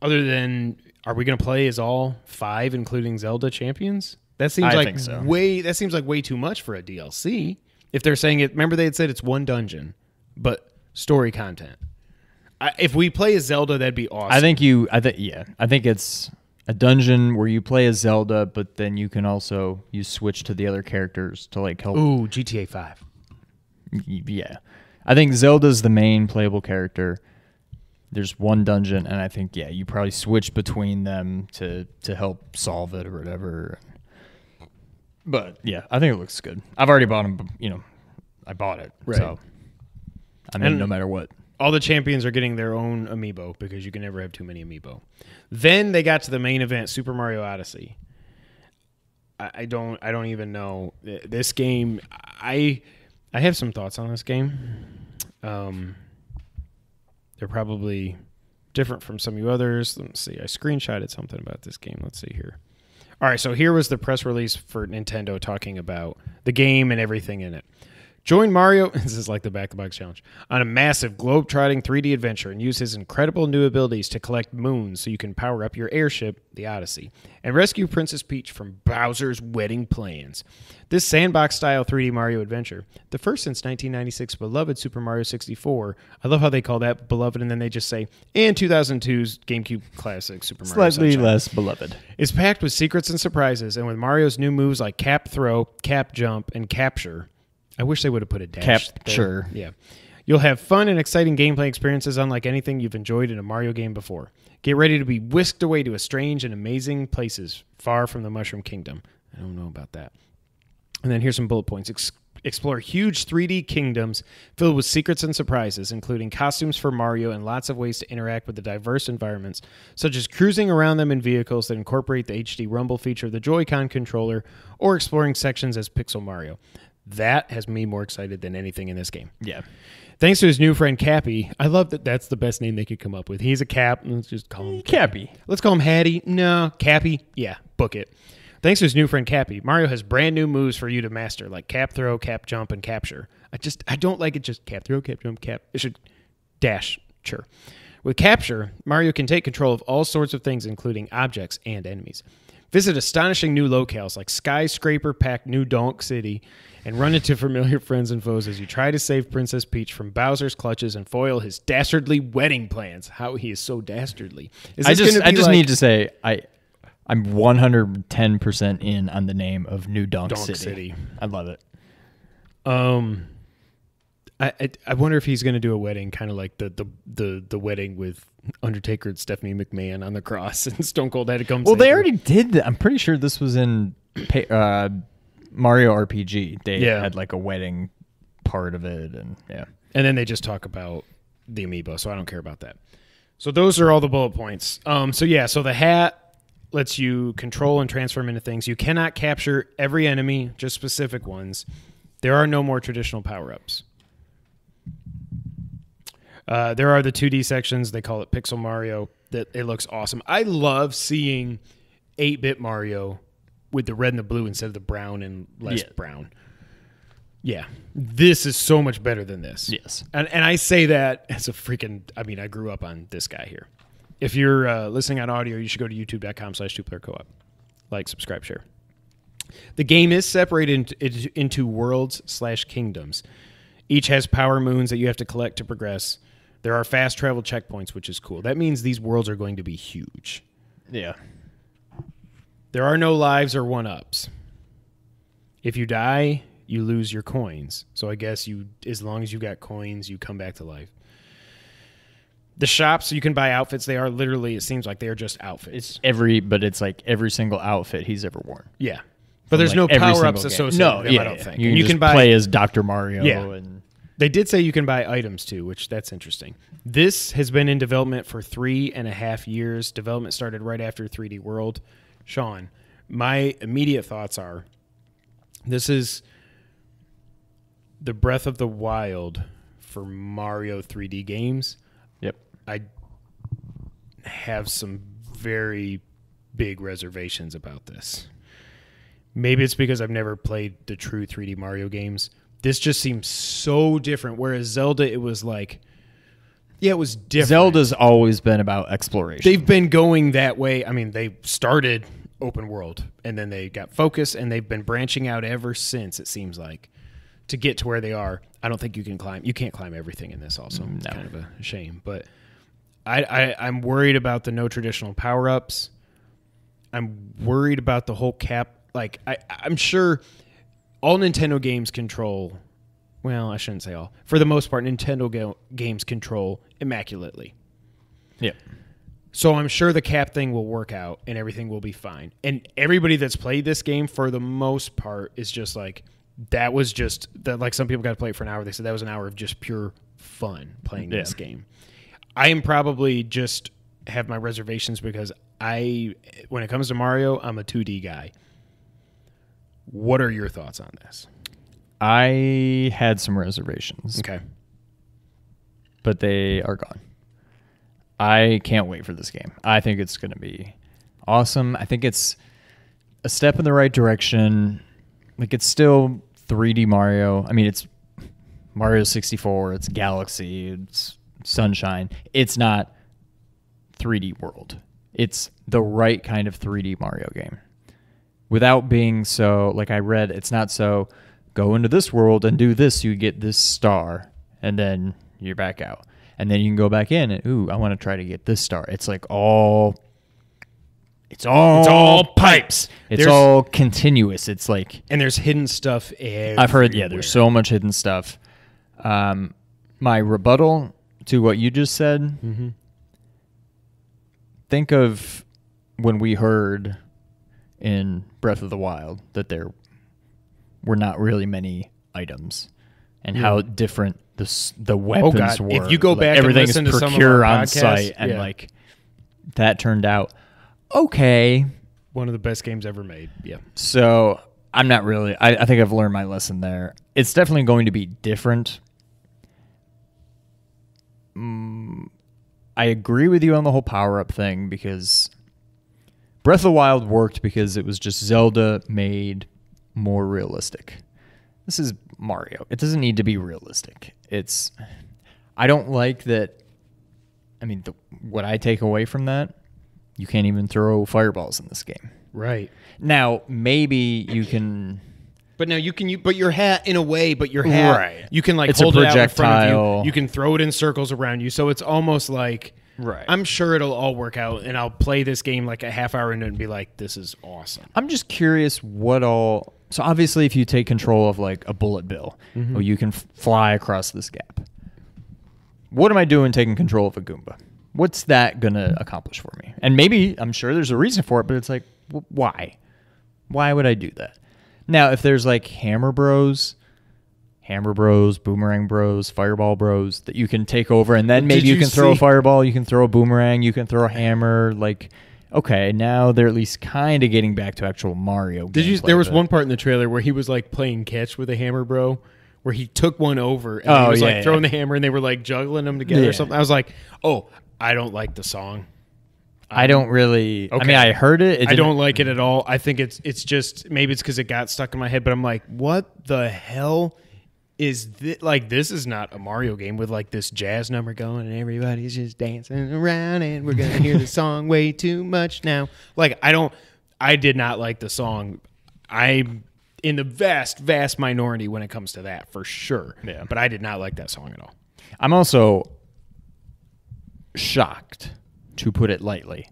other than, are we going to play as all 5, including Zelda champions? That seems that seems like way too much for a DLC. If they're saying it, remember they had said it's one dungeon, but story content. If we play as Zelda, that'd be awesome. I think it's a dungeon where you play as Zelda, but then you can also switch to the other characters to like help. Ooh, GTA 5. Yeah, I think Zelda's the main playable character. There's one dungeon, and I think you probably switch between them to help solve it or whatever. But yeah, I think it looks good. I've already bought them. You know, I bought it. Right. So I mean, no matter what. All the champions are getting their own amiibo because you can never have too many amiibo. Then they got to the main event, Super Mario Odyssey. I don't even know this game. I have some thoughts on this game. They're probably different from some of you others. Let's see. I screenshotted something about this game. Let's see here. All right, so here was the press release for Nintendo talking about the game and everything in it. Join Mario, this is like the back-of-the-box challenge, on a massive globe-trotting 3D adventure and use his incredible new abilities to collect moons so you can power up your airship, the Odyssey, and rescue Princess Peach from Bowser's wedding plans. This sandbox-style 3D Mario adventure, the first since 1996 beloved Super Mario 64, I love how they call that beloved and then they just say, and 2002's GameCube classic Super Mario Sunshine. Slightly less beloved. It's packed with secrets and surprises, and with Mario's new moves like Cap Throw, Cap Jump, and Capture. I wish they would have put a dash. Capture. Yeah. You'll have fun and exciting gameplay experiences unlike anything you've enjoyed in a Mario game before. Get ready to be whisked away to a strange and amazing places far from the Mushroom Kingdom. I don't know about that. And then here's some bullet points. Explore huge 3D kingdoms filled with secrets and surprises, including costumes for Mario and lots of ways to interact with the diverse environments, such as cruising around them in vehicles that incorporate the HD rumble feature of the Joy-Con controller or exploring sections as Pixel Mario. That has me more excited than anything in this game. Yeah. Thanks to his new friend, Cappy. I love that that's the best name they could come up with. He's a cap. Let's just call him Cappy. Let's call him Hattie. No, Cappy. Yeah, book it. Thanks to his new friend, Cappy, Mario has brand new moves for you to master, like Cap Throw, Cap Jump, and Capture. I don't like it just Cap Throw, Cap Jump, Cap. It should dash, sure. With Capture, Mario can take control of all sorts of things, including objects and enemies. Visit astonishing new locales like skyscraper-packed New Donk City and run into familiar friends and foes as you try to save Princess Peach from Bowser's clutches and foil his dastardly wedding plans. How he is so dastardly. I just need to say I'm 110% in on the name of New Donk City. I love it. I wonder if he's going to do a wedding, kind of like the wedding with Undertaker and Stephanie McMahon on the cross, and Stone Cold had to come. Well, they already did that. I'm pretty sure this was in Mario RPG. They had like a wedding part of it, and then they just talk about the amiibo. So I don't care about that. So those are all the bullet points. So the hat lets you control and transform into things. You cannot capture every enemy, just specific ones. There are no more traditional power-ups. There are the 2D sections. They call it Pixel Mario. It looks awesome. I love seeing 8-bit Mario with the red and the blue instead of the brown and less brown. Yeah. This is so much better than this. Yes. And I say that as a freaking... I mean, I grew up on this guy here. If you're listening on audio, you should go to youtube.com/2playercoop. Like, subscribe, share. The game is separated into worlds/kingdoms. Each has power moons that you have to collect to progress. There are fast travel checkpoints, which is cool. That means these worlds are going to be huge. Yeah. There are no lives or one-ups. If you die, you lose your coins. So I guess as long as you got coins, you come back to life. The shops, you can buy outfits. They are literally, it seems like they are just outfits. It's like every single outfit he's ever worn. Yeah. But there's no power-ups associated with them, I don't think. You can play as Dr. Mario. Yeah. They did say you can buy items, too, which that's interesting. This has been in development for 3.5 years. Development started right after 3D World. Sean, my immediate thoughts are, this is the Breath of the Wild for Mario 3D games. Yep. I have some very big reservations about this. Maybe it's because I've never played the true 3D Mario games. This just seems so different. Whereas Zelda, it was like, yeah, it was different. Zelda's always been about exploration. They've been going that way. I mean, they started open world, and then they got focus, and they've been branching out ever since, it seems like, to get to where they are. I don't think you can climb. You can't climb everything in this also. No. It's kind of a shame. But I'm worried about the no traditional power-ups. I'm worried about the whole cap. Like, I'm sure all Nintendo games control, well, I shouldn't say all. For the most part, Nintendo games control immaculately. Yeah. So I'm sure the cap thing will work out and everything will be fine. And everybody that's played this game, for the most part, is just like, that was just, that. Like some people got to play it for an hour. They said that was an hour of just pure fun playing this game. I am probably just have my reservations because when it comes to Mario, I'm a 2D guy. What are your thoughts on this? I had some reservations. Okay. But they are gone. I can't wait for this game. I think it's going to be awesome. I think it's a step in the right direction. Like, it's still 3D Mario. I mean, it's Mario 64, it's Galaxy, it's Sunshine. It's not 3D World. It's the right kind of 3D Mario game. Without being so, like I read, it's not so, go into this world and do this, you get this star, and then you're back out. And then you can go back in and, ooh, I want to try to get this star. It's like all... It's all pipes. It's all continuous. It's like... And there's hidden stuff everywhere. I've heard, yeah, there's so much hidden stuff. My rebuttal to what you just said, mm-hmm. Think of when we heard in Breath of the Wild that there were not really many items and how different the weapons were. If you go back and listen to some of our podcasts, and like that turned out... Okay. One of the best games ever made. Yeah. So I'm not really, I think I've learned my lesson there. It's definitely going to be different. I agree with you on the whole power-up thing because Breath of the Wild worked because it was just Zelda made more realistic. This is Mario. It doesn't need to be realistic. It's, I don't like that. I mean, what I take away from that, you can't even throw fireballs in this game. Right. Now, maybe you can... But no, you can... But your hat, in a way, but your hat... Right. You can, like, it's hold it out in front of you. You can throw it in circles around you. So it's almost like... Right. I'm sure it'll all work out, and I'll play this game like a half hour into it and be like, this is awesome. I'm just curious what all... So obviously, if you take control of, like, a bullet bill, mm-hmm. or you can fly across this gap. What am I doing taking control of a Goomba? What's that going to accomplish for me? And maybe, I'm sure there's a reason for it, but it's like, why? Why would I do that? Now, if there's like Hammer Bros, Boomerang Bros, Fireball Bros that you can take over, and then maybe you can throw a fireball, you can throw a boomerang, you can throw a hammer, like... Okay, now they're at least kind of getting back to actual Mario gameplay. There was one part in the trailer where he was like playing catch with a Hammer Bro, where he took one over, and he was like throwing the hammer, and they were like juggling them together or something. I was like, oh... I don't like the song. I don't really... Okay. I mean, I heard it. I don't like it at all. I think it's just... Maybe it's because it got stuck in my head, but I'm like, what the hell is this? Like, this is not a Mario game with, like, this jazz number going, and everybody's just dancing around, and we're going to hear the song way too much now. Like, I did not like the song. I'm in the vast, vast minority when it comes to that, for sure. Yeah. But I did not like that song at all. I'm also... shocked, to put it lightly,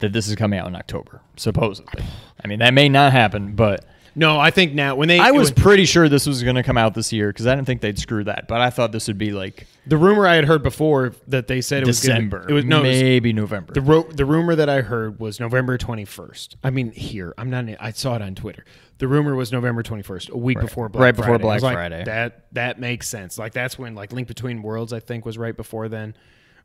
that this is coming out in October, supposedly. I mean, that may not happen, but... No, I think now, when they... I was pretty sure this was going to come out this year, because I didn't think they'd screw that, but I thought this would be like... The rumor I had heard before that they said it was December. It was maybe November. The rumor that I heard was November 21st. I mean, here. I saw it on Twitter. The rumor was November 21st, a week before Black Friday. Right before Black Friday. Like, that makes sense. Like, that's when, like, Link Between Worlds, I think, was right before then.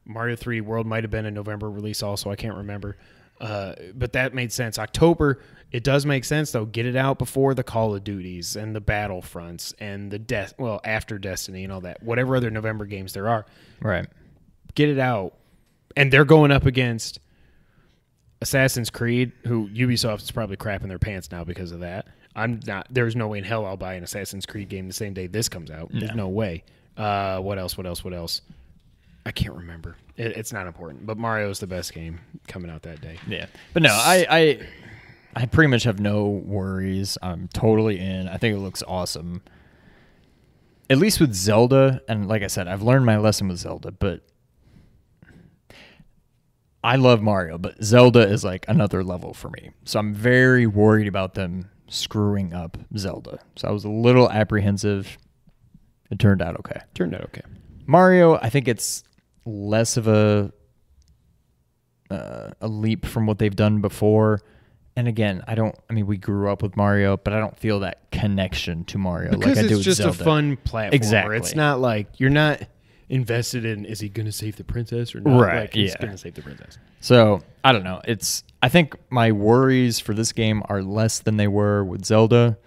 Mario 3 World might have been a November release also. I can't remember. But that made sense. October, it does make sense, though. Get it out before the Call of Duties and the Battlefronts and the after Destiny and all that. Whatever other November games there are. Right. Get it out. And they're going up against Assassin's Creed, who Ubisoft is probably crapping their pants now because of that. I'm not. There's no way in hell I'll buy an Assassin's Creed game the same day this comes out. No. There's no way. What else? I can't remember. It's not important. But Mario's the best game coming out that day. Yeah. But no, I pretty much have no worries. I'm totally in. I think it looks awesome. At least with Zelda, and like I said, I've learned my lesson with Zelda, but I love Mario, but Zelda is like another level for me. So I'm very worried about them screwing up Zelda. So I was a little apprehensive. It turned out okay. Mario, I think it's less of a leap from what they've done before. And again, we grew up with Mario, but I don't feel that connection to Mario because like I do with Zelda. It's just a fun platformer. Exactly. It's not like you're not invested in is he going to save the princess or not? Right. Like, he's going to save the princess. So, I don't know. I think my worries for this game are less than they were with Zelda.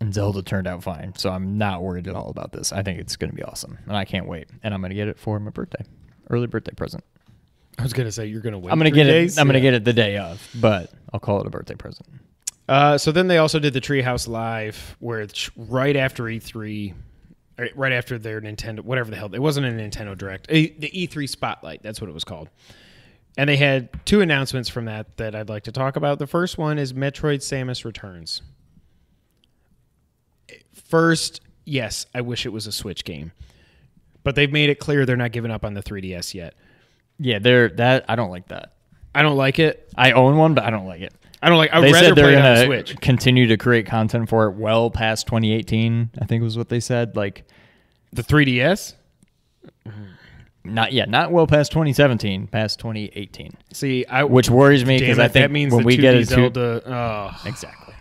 And Zelda turned out fine, so I'm not worried at all about this. I think it's going to be awesome, and I can't wait. And I'm going to get it for my birthday, early birthday present. I was going to say you're going to wait. I'm going to get it the day of, but I'll call it a birthday present. So then they also did the Treehouse Live, where it's right after E3, right after their Nintendo, whatever the hell. It wasn't a Nintendo Direct. The E3 Spotlight, that's what it was called. And they had two announcements from that that I'd like to talk about. The first one is Metroid Samus Returns. First, yes, I wish it was a Switch game. But they've made it clear they're not giving up on the 3DS yet. Yeah, I don't like that. I don't like it. I own one, but I don't like it. I would rather play it on Switch. They said they're going to continue to create content for it well past 2018, I think was what they said. Like the 3DS? Not yet. Not well past 2017, past 2018. See, which worries me because I think that means when we get a Zelda... Exactly.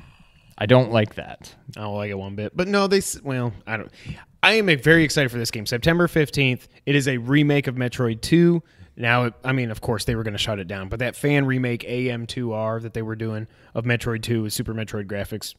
I don't like that. I don't like it one bit. But no, I am very excited for this game. September 15th, it is a remake of Metroid 2. Now, I mean, of course, they were going to shut it down, but that fan remake AM2R that they were doing of Metroid 2 with Super Metroid graphics,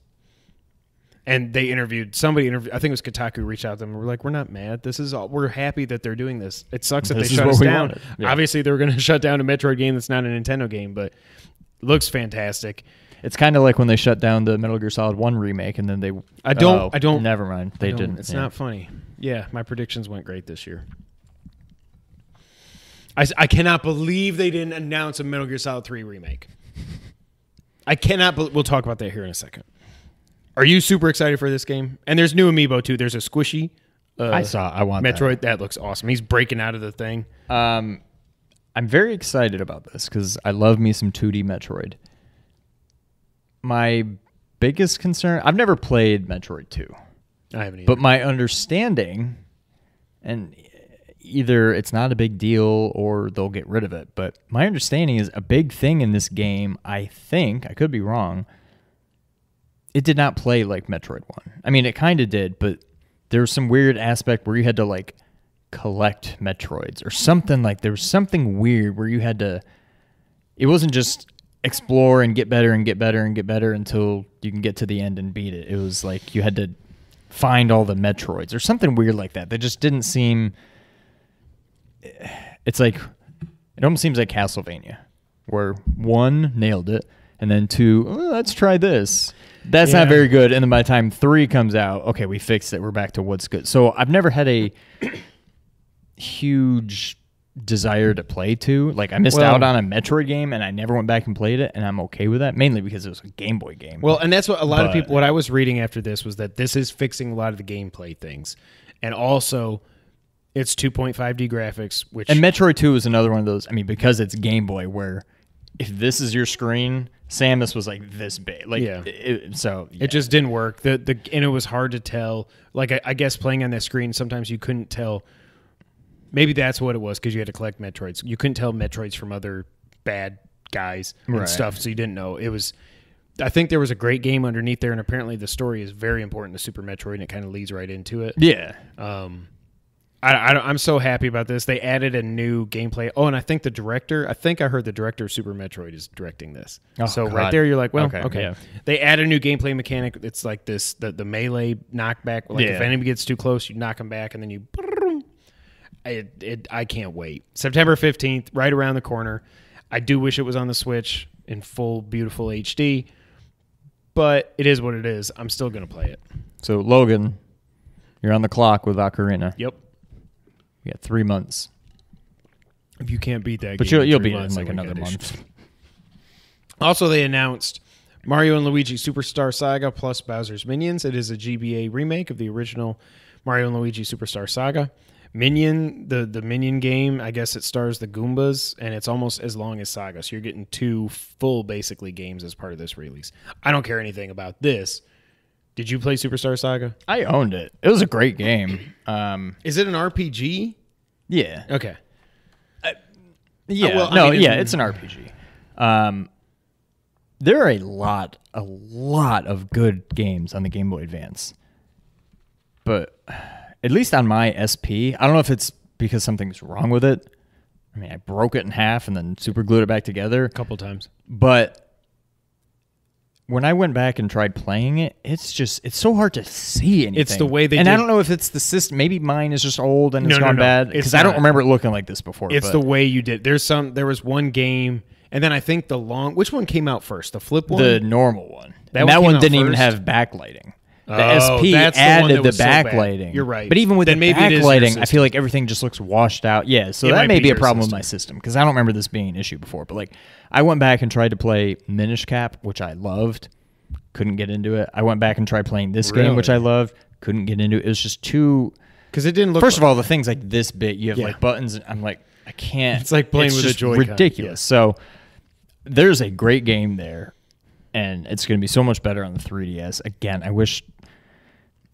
and they interviewed somebody. I think it was Kotaku reached out to them. And we're like, we're not mad. This is all. We're happy that they're doing this. It sucks that they shut us down. Yeah. Obviously, they were going to shut down a Metroid game that's not a Nintendo game, but it looks fantastic. It's kind of like when they shut down the Metal Gear Solid 1 remake, and then they. Never mind. They didn't. It's not funny. Yeah, my predictions went great this year. I cannot believe they didn't announce a Metal Gear Solid 3 remake. I cannot believe... We'll talk about that here in a second. Are you super excited for this game? And there's new amiibo, too. There's a squishy I want Metroid. That looks awesome. He's breaking out of the thing. I'm very excited about this because I love me some 2D Metroid. My biggest concern... I've never played Metroid 2. I haven't either. But my understanding... and. Either it's not a big deal or they'll get rid of it. But my understanding is a big thing in this game, I think, I could be wrong, it did not play like Metroid 1. I mean, it kind of did, but there was some weird aspect where you had to, like, collect Metroids or something. Like, there was something weird where you had to... It wasn't just explore and get better and get better and get better until you can get to the end and beat it. It was like you had to find all the Metroids or something weird like that. They just didn't seem... It's like, it almost seems like Castlevania, where one, nailed it, and then two, oh, let's try this. That's not very good, and then by the time three comes out, okay, we fixed it, we're back to what's good. So I've never had a huge desire to play two. Like, I missed out on a Metroid game, and I never went back and played it, and I'm okay with that, mainly because it was a Game Boy game. Well, and that's what a lot of people, what I was reading after this was that this is fixing a lot of the gameplay things, and also... It's 2.5D graphics, which... And Metroid 2 is another one of those, I mean, because it's Game Boy, where if this is your screen, Samus was, like, this big. Like, yeah. It just didn't work. And it was hard to tell. Like, I guess playing on that screen, sometimes you couldn't tell... Maybe that's what it was, because you had to collect Metroids. You couldn't tell Metroids from other bad guys and stuff, so you didn't know. It was... I think there was a great game underneath there, and apparently the story is very important to Super Metroid, and it kind of leads right into it. Yeah. I'm so happy about this. They added a new gameplay. Oh, and I think I heard the director of Super Metroid is directing this. Oh, so God. Right there, you're like, well, okay. Yeah. They add a new gameplay mechanic. It's like this, the melee knockback. Like if enemy gets too close, you knock them back, and then you... I can't wait. September 15th, right around the corner. I do wish it was on the Switch in full, beautiful HD, but it is what it is. I'm still going to play it. So, Logan, you're on the clock with Ocarina. Yep. Yeah, 3 months. If you can't beat that game, but you'll beat it in like another month. Also, they announced Mario and Luigi Superstar Saga plus Bowser's Minions. It is a GBA remake of the original Mario and Luigi Superstar Saga. Minion, the Minion game, I guess it stars the Goombas, and it's almost as long as Saga. So you're getting two full, basically, games as part of this release. I don't care anything about this. Did you play Superstar Saga? I owned it. It was a great game. Is it an RPG? Yeah. Okay. It's an RPG. There are a lot of good games on the Game Boy Advance. But at least on my SP, I don't know if it's because something's wrong with it. I mean, I broke it in half and then super glued it back together. A couple times. But... when I went back and tried playing it, it's so hard to see anything. It's the way they I don't know if it's the system. Maybe mine is just old and it's gone bad. Because I don't remember it looking like this before. It's the way you did. There was one game, and then I think which one came out first? The flip one? The normal one. That one didn't even have backlighting. The SP added the backlighting. So you're right. But even with then the backlighting, I feel like everything just looks washed out. Yeah, so that may be a problem with my system, because I don't remember this being an issue before. But like, I went back and tried to play Minish Cap, which I loved. Couldn't get into it. I went back and tried playing this game, which I loved. Couldn't get into it. It was just too... Because it didn't look... First of all, the things like this bit, you have like buttons. And I'm like, I can't... It's like playing with a Joy-Con. Ridiculous. Yeah. So there's a great game there, and it's going to be so much better on the 3DS. Again, I wish...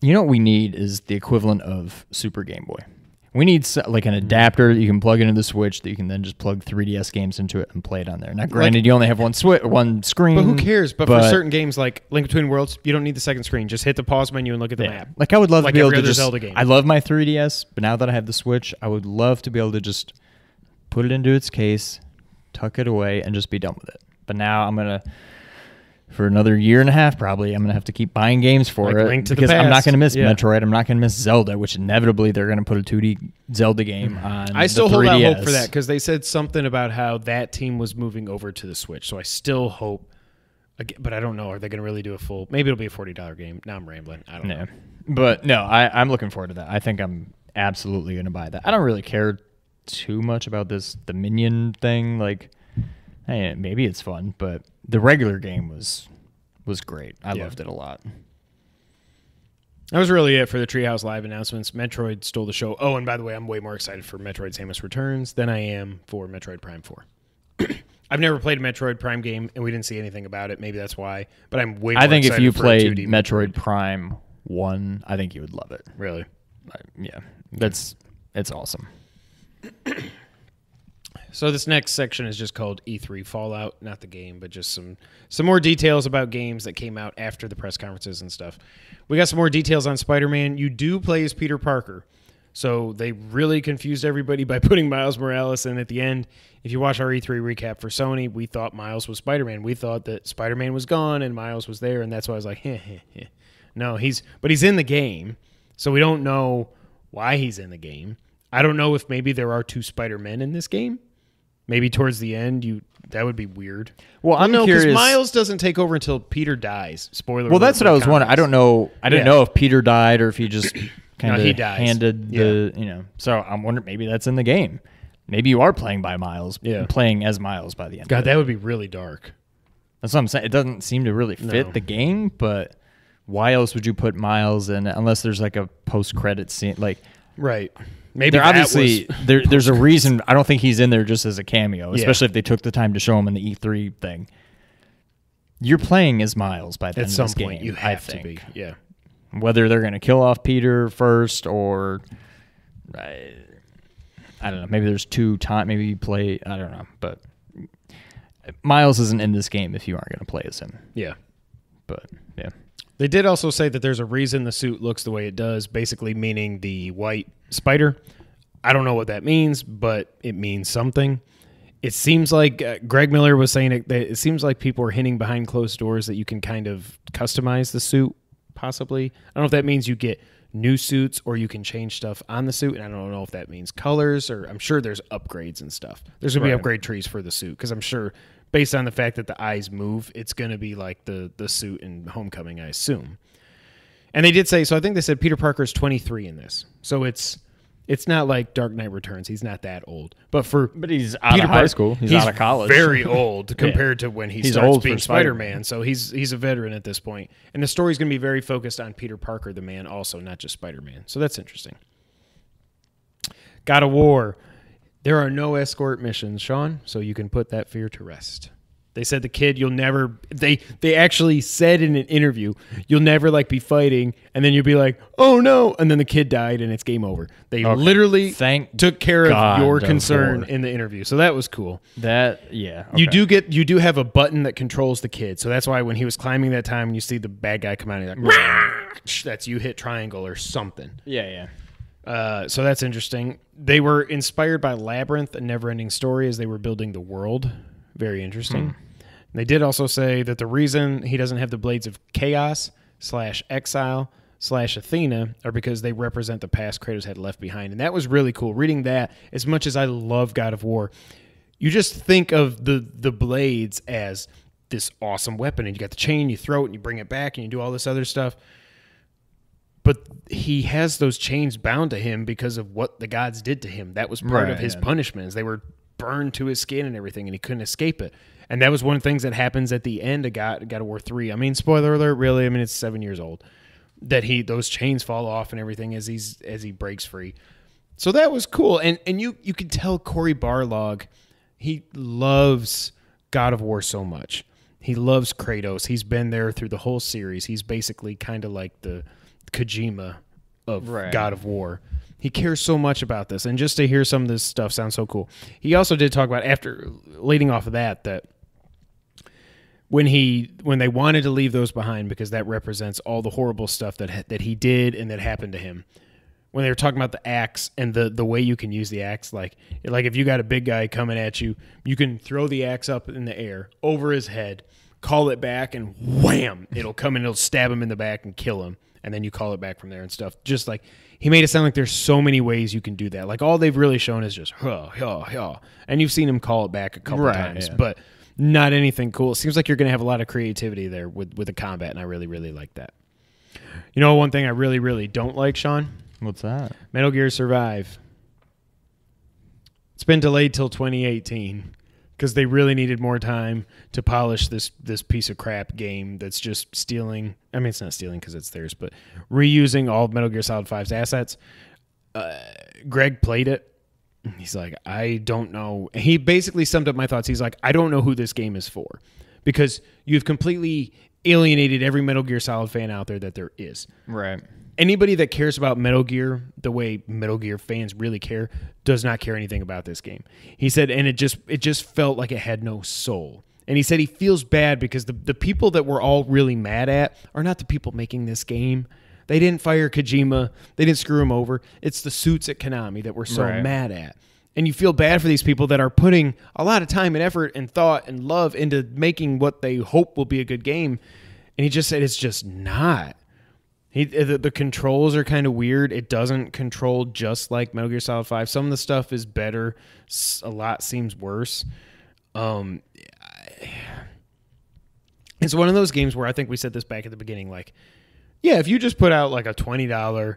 You know what we need is the equivalent of Super Game Boy. We need like an adapter that you can plug into the Switch that you can then just plug 3DS games into it and play it on there. Now, granted, like, you only have one screen. But who cares? But for certain games like Link Between Worlds, you don't need the second screen. Just hit the pause menu and look at the map. Like, I would love to be able to just... Zelda game. I love my 3DS, but now that I have the Switch, I would love to be able to just put it into its case, tuck it away, and just be done with it. But now I'm going to... For another year and a half, probably, I'm going to have to keep buying games for it, because I'm not going to miss Metroid. I'm not going to miss Zelda, which inevitably they're going to put a 2D Zelda game on. I still hold out hope for that, because they said something about how that team was moving over to the Switch. So I still hope, but I don't know. Are they going to really do a full? Maybe it'll be a $40 game. Now I'm rambling. I don't know. But no, I'm looking forward to that. I think I'm absolutely going to buy that. I don't really care too much about the minion thing. Like, hey, maybe it's fun, but the regular game was great. I loved it a lot. That was really it for the Treehouse Live announcements. Metroid stole the show. Oh, and by the way, I'm way more excited for Metroid Samus Returns than I am for Metroid Prime 4. I've never played a Metroid Prime game, and we didn't see anything about it. Maybe that's why, but I'm way more excited. I think if you played Metroid Prime 1, I think you would love it. Really? Yeah. It's awesome. So this next section is just called E3 Fallout, not the game, but just some more details about games that came out after the press conferences and stuff. We got some more details on Spider-Man. You do play as Peter Parker, so they really confused everybody by putting Miles Morales in at the end. If you watch our E3 recap for Sony, we thought Miles was Spider-Man. We thought that Spider-Man was gone and Miles was there, and that's why I was like, heh, heh, heh. No, but he's in the game, so we don't know why he's in the game. I don't know if maybe there are two Spider-Men in this game. Maybe towards the end, that would be weird. Well, I'm curious. Because Miles doesn't take over until Peter dies. Spoiler. Well, that's what I was wondering. I don't know. I didn't know if Peter died or if he just kind of handed the. You know. So I'm wondering. Maybe that's in the game. Maybe you are playing by Miles. Yeah. Playing as Miles by the end. God, that would be really dark. That's what I'm saying. It doesn't seem to really fit the game. But why else would you put Miles in unless there's like a post-credit scene? Like. Right. Maybe obviously there's a reason. I don't think he's in there just as a cameo, especially if they took the time to show him in the E3 thing. You're playing as Miles by the end of this game. At some point, you have to be. Yeah. Whether they're going to kill off Peter first or I don't know. Maybe there's two time. Maybe you play. I don't know. But Miles isn't in this game if you aren't going to play as him. Yeah. But yeah. They did also say that there's a reason the suit looks the way it does, basically meaning the white spider. I don't know what that means, but it means something. It seems like Greg Miller was saying it seems like people are hinting behind closed doors that you can kind of customize the suit, possibly. I don't know if that means you get new suits or you can change stuff on the suit, and I don't know if that means colors, or I'm sure there's upgrades and stuff. There's going to be upgrade trees for the suit, because I'm sure... Based on the fact that the eyes move, it's going to be like the suit in Homecoming, I assume. And they did say, so I think they said Peter Parker's 23 in this. So it's not like Dark Knight Returns. He's not that old. But he's out of high school. He's out of college. Very old compared to when he starts being Spider-Man. So he's a veteran at this point. And the story's going to be very focused on Peter Parker, the man, also, not just Spider-Man. So that's interesting. God of War. There are no escort missions, Sean, so you can put that fear to rest. They said the kid, you'll never... They actually said in an interview, you'll never like be fighting, and then you'll be like, oh no, and then the kid died, and it's game over. They literally took care of your concern in the interview, so that was cool. You do have a button that controls the kid, so that's why when he was climbing that time, and you see the bad guy come out, and you're like, that's you hit triangle or something. Yeah. So that's interesting. They were inspired by Labyrinth, A Never-Ending Story, as they were building the world. Very interesting. And they did also say that the reason he doesn't have the Blades of Chaos /Exile/ Athena are because they represent the past Kratos had left behind. And that was really cool. Reading that, as much as I love God of War, you just think of the blades as this awesome weapon. And you got the chain, you throw it, and you bring it back, and you do all this other stuff. But he has those chains bound to him because of what the gods did to him. That was part of his punishment. Is they were burned to his skin and everything, and he couldn't escape it. And that was one of the things that happens at the end of God of War 3. I mean, spoiler alert, really. I mean, it's 7 years old that those chains fall off and everything as he breaks free. So that was cool. And you can tell Cory Barlog, he loves God of War so much. He loves Kratos. He's been there through the whole series. He's basically kind of like the Kojima of God of War. He cares so much about this, and just to hear some of this stuff sounds so cool. He also did talk about, after leading off of that when they wanted to leave those behind because that represents all the horrible stuff that he did and that happened to him. When they were talking about the axe and the way you can use the axe, like if you got a big guy coming at you, you can throw the axe up in the air over his head, call it back, and wham, it'll come and it'll stab him in the back and kill him. And then you call it back from there and stuff. Just like, he made it sound like there's so many ways you can do that. Like, all they've really shown is just, huh, huh, huh. And you've seen him call it back a couple times, but not anything cool. It seems like you're going to have a lot of creativity there with the combat, and I really, really like that. You know, one thing I really, really don't like, Sean? What's that? Metal Gear Survive. It's been delayed till 2018 because they really needed more time to polish this piece of crap game that's just stealing. I mean, it's not stealing because it's theirs, but reusing all of Metal Gear Solid 5's assets. Greg played it. He's like, I don't know. He basically summed up my thoughts. He's like, I don't know who this game is for because you've completely alienated every Metal Gear Solid fan out there that there is. Right. Anybody that cares about Metal Gear the way Metal Gear fans really care does not care anything about this game. He said, and it just felt like it had no soul. And he said he feels bad because the people that we're all really mad at are not the people making this game. They didn't fire Kojima. They didn't screw him over. It's the suits at Konami that we're so mad at. And you feel bad for these people that are putting a lot of time and effort and thought and love into making what they hope will be a good game. And he just said it's just not. The controls are kind of weird. It doesn't control just like Metal Gear Solid 5. Some of the stuff is better. A lot seems worse. It's one of those games where I think we said this back at the beginning. Like, yeah, if you just put out like a $20...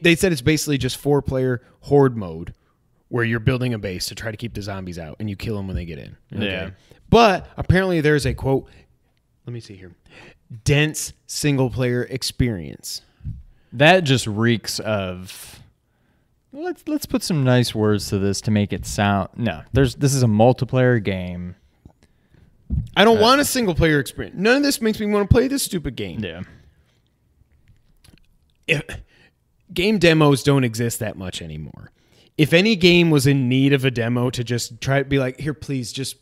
They said it's basically just 4-player horde mode where you're building a base to try to keep the zombies out and you kill them when they get in. Okay? Yeah. But apparently there's a, quote, let me see here, dense single-player experience. That just reeks of, let's put some nice words to this to make it sound, no, this is a multiplayer game. I don't want a single-player experience. None of this makes me want to play this stupid game. Yeah. Game demos don't exist that much anymore. If any game was in need of a demo to just try to be like, here, please, just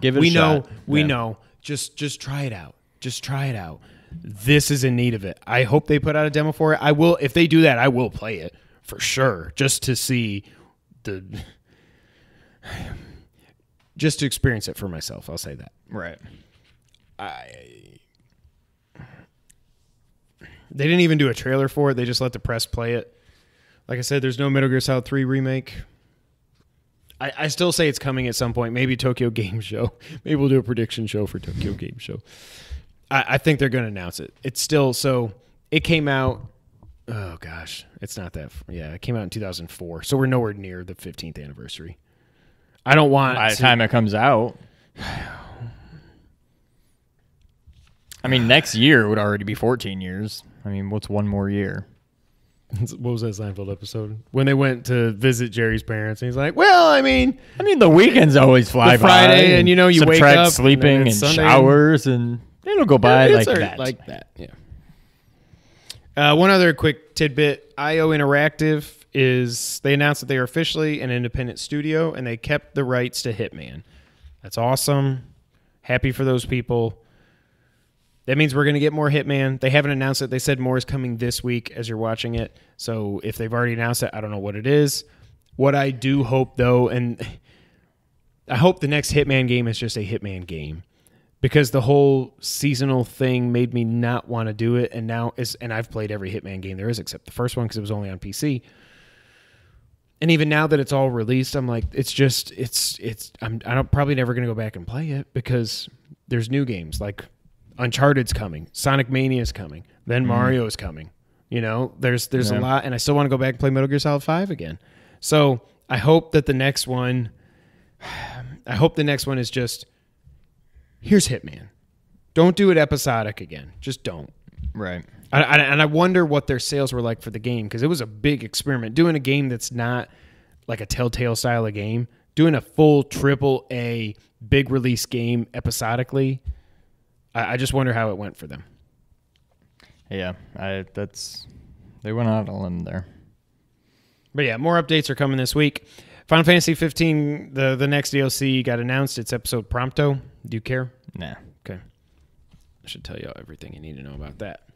give it a shot. We know. Just try it out. Just try it out. This is in need of it. I hope they put out a demo for it. I will. If they do that, I will play it for sure, just to see just to experience it for myself. I'll say that. Right. They didn't even do a trailer for it. They just let the press play it. Like I said, there's no Metal Gear Solid 3 remake. I still say it's coming at some point. Maybe Tokyo Game Show. Maybe we'll do a prediction show for Tokyo Game Show. I think they're going to announce it. It's still, so it came out, oh gosh, it's not that, yeah, it came out in 2004. So we're nowhere near the 15th anniversary. I don't want By the time it comes out. I mean, next year would already be 14 years. I mean, what's one more year? What was that Seinfeld episode? When they went to visit Jerry's parents, and he's like, well, I mean, the weekends always fly by. Friday, and you know, you wake up, sleeping, and showers, and it'll go by like that. Like that, yeah. One other quick tidbit. IO Interactive they announced that they are officially an independent studio, and they kept the rights to Hitman. That's awesome. Happy for those people. That means we're going to get more Hitman. They haven't announced it. They said more is coming this week as you're watching it. So if they've already announced it, I don't know what it is. What I do hope, though, and I hope the next Hitman game is just a Hitman game, because the whole seasonal thing made me not want to do it. And now I've played every Hitman game there is except the first one because it was only on PC. And even now that it's all released, I'm like, I'm probably never going to go back and play it because there's new games like Uncharted's coming. Sonic Mania's coming. Then Mario is coming. You know, there's a lot, and I still want to go back and play Metal Gear Solid 5 again. So I hope that the next one, is just, here's Hitman. Don't do it episodic again. Just don't. Right. And I wonder what their sales were like for the game, because it was a big experiment. Doing a game that's not like a Telltale style of game, doing a full triple A big release game episodically, I just wonder how it went for them. Yeah, they went out on a limb there. But yeah, more updates are coming this week. Final Fantasy XV, the next DLC got announced. It's episode Prompto. Do you care? Nah. Okay. I should tell you everything you need to know about that.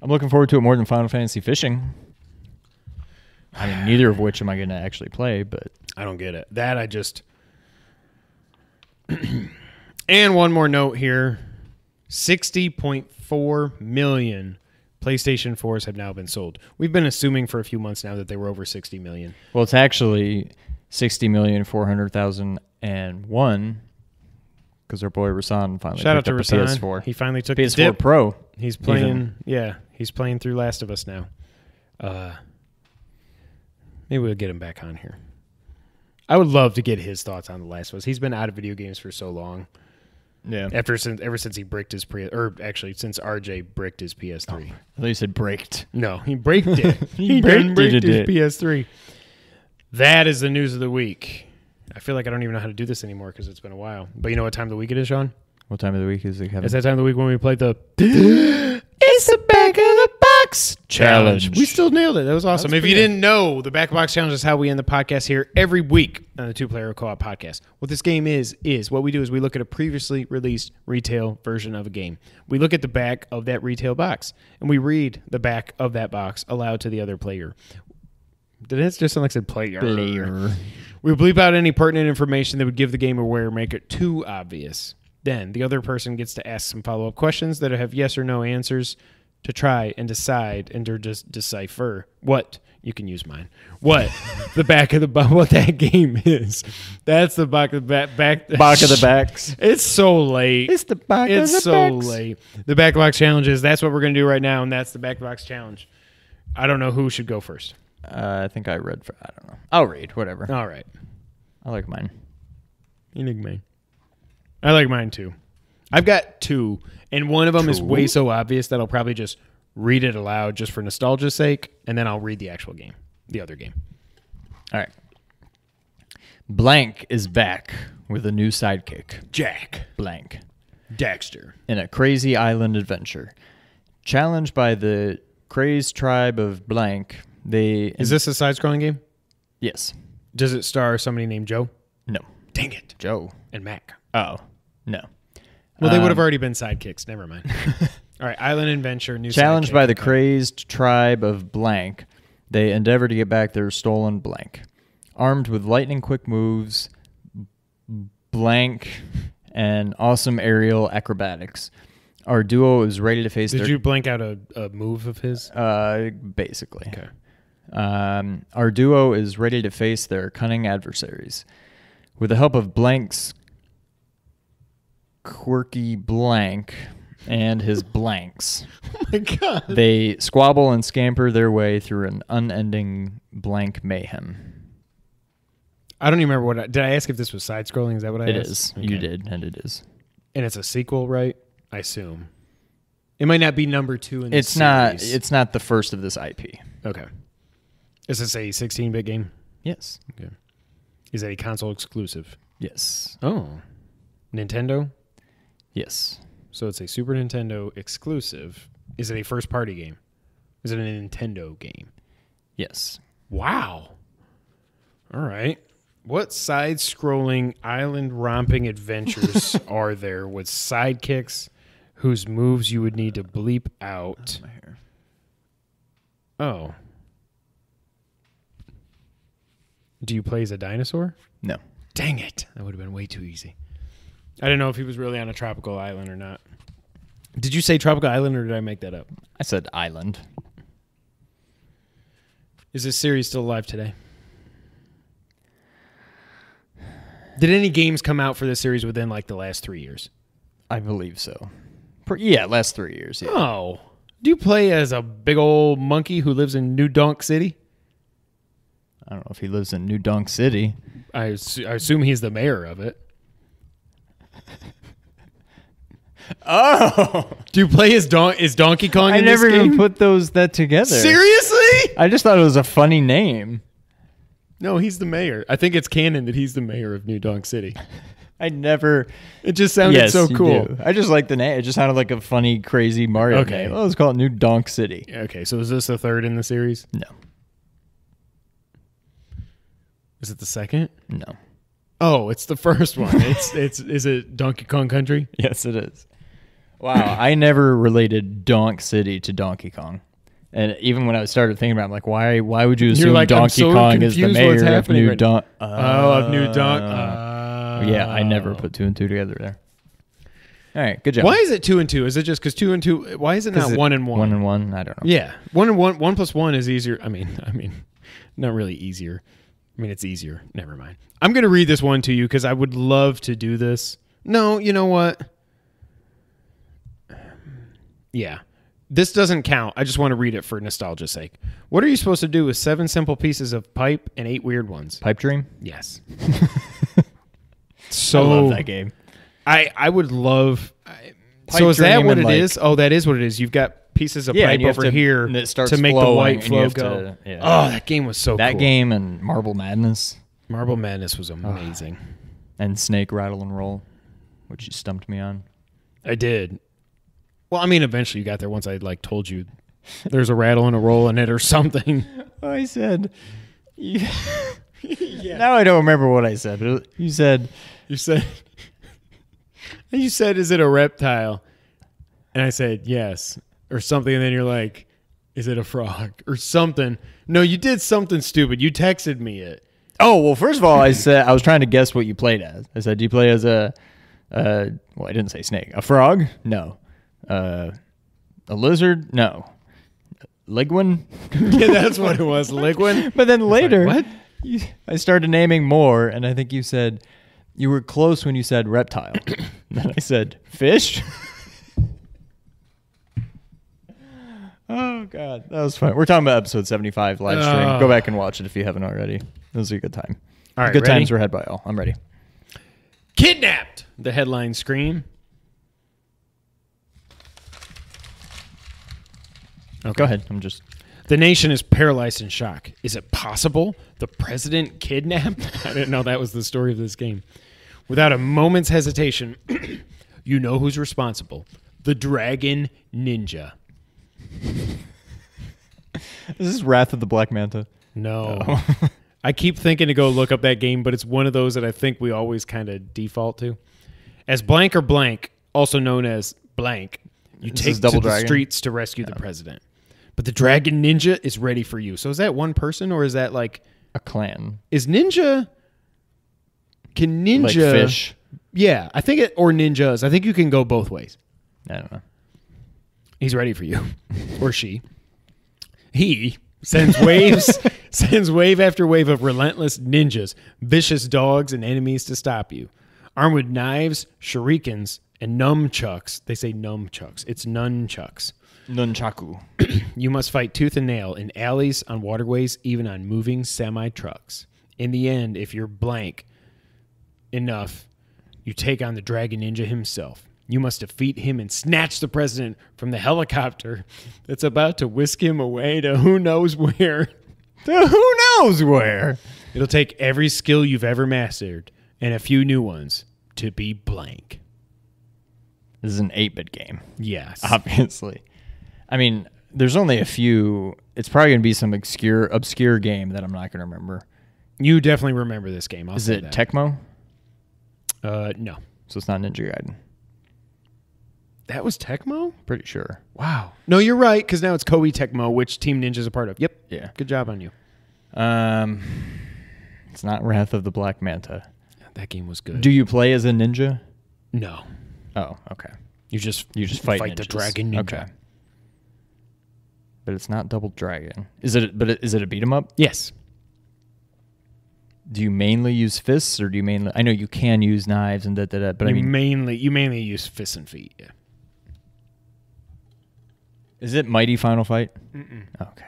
I'm looking forward to it more than Final Fantasy Fishing. I mean, neither of which am I going to actually play, but... I don't get it. That I just... And one more note here. 60.4 million PlayStation 4s have now been sold. We've been assuming for a few months now that they were over 60 million. Well, it's actually 60,400,001 because our boy Rasan finally picked up a PS4. He finally took PS4 dip. Pro. He's playing, he's playing through Last of Us now. Maybe we'll get him back on here. I would love to get his thoughts on The Last of Us. He's been out of video games for so long. Yeah. Ever since he bricked his since RJ bricked his PS3. Oh, they said bricked. No, he bricked it. he bricked his PS3. That is the news of the week. I feel like I don't even know how to do this anymore because it's been a while. But you know what time of the week it is, Sean? What time of the week is it, Kevin? It's that time of the week when we played the It's the Back of the Box Challenge. We still nailed it. That was awesome. If you didn't know, the Back of the Box Challenge is how we end the podcast here every week on the Two-Player Co-op podcast. What this game is what we do is we look at a previously released retail version of a game. We look at the back of that retail box, and we read the back of that box aloud to the other player. Did it just sound like I said player? We bleep out any pertinent information that would give the game away or make it too obvious. Then the other person gets to ask some follow-up questions that have yes or no answers to try and decide and to just decipher what you can use mine. What the back of the what that game is. That's the back of the back of the backs. It's so late. It's the back of the backs. It's so late. The back box challenges. That's what we're gonna do right now, and that's the back box challenge. I don't know who should go first. I think I read. I don't know. I'll read. Whatever. All right. I like mine. You like mine. I like mine too. I've got two, and one of them is way so obvious that I'll probably just read it aloud just for nostalgia's sake, and then I'll read the actual game, the other game. All right. Blank is back with a new sidekick. Jack. Blank. Daxter. In a crazy island adventure. Challenged by the crazed tribe of Blank, they... Is this a side-scrolling game? Yes. Does it star somebody named Joe? No. Dang it. Joe. And Mac. Oh, no. Well, they would have already been sidekicks. Never mind. All right, Island Adventure, new Challenged by the crazed tribe of Blank, they endeavor to get back their stolen Blank. Armed with lightning-quick moves, Blank, and awesome aerial acrobatics, our duo is ready to face Did you blank out a move of his? Basically. Okay. Our duo is ready to face their cunning adversaries. With the help of Blank's quirky Blank and his blanks. Oh my God. They squabble and scamper their way through an unending Blank mayhem. I don't even remember what did I ask if this was side scrolling? Is that what I asked? It is. Okay. You did, and it is. And it's a sequel, right? I assume. It might not be number 2 in the series. It's not the first of this IP. Okay. Is this a 16-bit game? Yes. Okay. Is that a console exclusive? Yes. Oh. Nintendo? Yes. So it's a Super Nintendo exclusive. Is it a first-party game? Is it a Nintendo game? Yes. Wow. All right. What side-scrolling, island-romping adventures are there with sidekicks whose moves you would need to bleep out? Oh, my hair. Oh. Do you play as a dinosaur? No. Dang it. That would have been way too easy. I didn't know if he was really on a tropical island or not. Did you say tropical island or did I make that up? I said island. Is this series still alive today? Did any games come out for this series within like the last 3 years? I believe so. Yeah, last 3 years. Yeah. Oh, Do you play as a big old monkey who lives in New Donk City? I don't know if he lives in New Donk City. I assume he's the mayor of it. Oh, do you play as Donkey Kong? I in never this game? Even put that together. Seriously, I just thought it was a funny name. No, he's the mayor. I think it's canon that he's the mayor of New Donk City. I never. It just sounded so cool. You do. I just like the name. It just sounded like a funny, crazy Mario. Okay, name. Well, let's call it New Donk City. Okay, so is this the third in the series? No. Is it the second? No. Oh, it's the first one. Is it Donkey Kong Country? Yes, it is. Wow, I never related Donk City to Donkey Kong, and even when I started thinking about it, I'm like, why would you assume like, Donkey Kong is the mayor of New Donk? Of New Donk. Yeah, I never put two and two together there. All right, good job. Why is it 2 and 2? Is it just because 2 and 2? Why is it not 1 and 1? 1 and 1, I don't know. Yeah, 1 and 1. 1 plus 1 is easier. I mean, not really easier. I mean, it's easier. Never mind. I'm going to read this one to you because I would love to do this. No, you know what? Yeah. This doesn't count. I just want to read it for nostalgia's sake. What are you supposed to do with 7 simple pieces of pipe and 8 weird ones? Pipe Dream? Yes. So, I love that game. I would love... so is that what it is? Oh, that is what it is. You've got... pieces of pipe over here to make the white flow go. Oh, that game was so cool. That game and Marble Madness. Marble Madness was amazing. And Snake Rattle and Roll, which you stumped me on. I did. Well, I mean, eventually you got there once I like told you there's a rattle and a roll in it or something. I said... Yeah. Yeah. Now I don't remember what I said. But you said... You said, is it a reptile? And I said, yes. Or something, and then you're like, is it a frog? Or something. No, you did something stupid. You texted me it. Oh, well, first of all, I said I was trying to guess what you played as. I said, do you play as well, I didn't say snake. A frog? No. A lizard? No. Liguan? Yeah, that's what it was, Liguan. But then later, like, what? I started naming more, and I think you said, you were close when you said reptile. Then I said, fish? Oh, God. That was fun. We're talking about episode 75 live stream. Go back and watch it if you haven't already. It was a good time. All right, good ready? Times were had by all. I'm ready. Kidnapped, the headline scream. Okay. Go ahead. I'm just... The nation is paralyzed in shock. Is it possible? The president kidnapped? I didn't know that was the story of this game. Without a moment's hesitation, you know who's responsible. The Dragon Ninja. Is this Wrath of the Black Manta? No. Oh. I keep thinking to go look up that game, but it's one of those that I think we always kind of default to. As Blank or Blank, also known as Blank, you take to the streets to rescue the president. But the Dragon Ninja is ready for you. So is that one person or is that like... a clan. Is Ninja... Can Ninja... like fish? Yeah, I think it... or Ninjas. I think you can go both ways. I don't know. He's ready for you, or she. He sends waves, sends wave after wave of relentless ninjas, vicious dogs, and enemies to stop you. Armed with knives, shurikens, and nunchucks. They say nunchucks. It's nunchucks. Nunchaku. You must fight tooth and nail in alleys, on waterways, even on moving semi-trucks. In the end, if you're blank enough, you take on the Dragon Ninja himself. You must defeat him and snatch the president from the helicopter that's about to whisk him away to who knows where. To who knows where. It'll take every skill you've ever mastered and a few new ones to be blank. This is an 8-bit game. Yes. Obviously. I mean, there's only a few. It's probably going to be some obscure game that I'm not going to remember. You definitely remember this game. Is it Tecmo? No. So it's not Ninja Gaiden. That was Tecmo? Pretty sure. Wow. No, you're right, because now it's Koei Tecmo, which Team Ninja's a part of. Yep. Yeah. Good job on you. It's not Wrath of the Black Manta. That game was good. Do you play as a ninja? No. Oh, okay. You just fight the Dragon Ninja. Okay. But it's not Double Dragon. Is it a beat 'em up? Yes. Do you mainly use fists, or do you mainly? I know you can use knives and but I mean mainly use fists and feet. Yeah. Is it Mighty Final Fight? Mm-mm. Okay.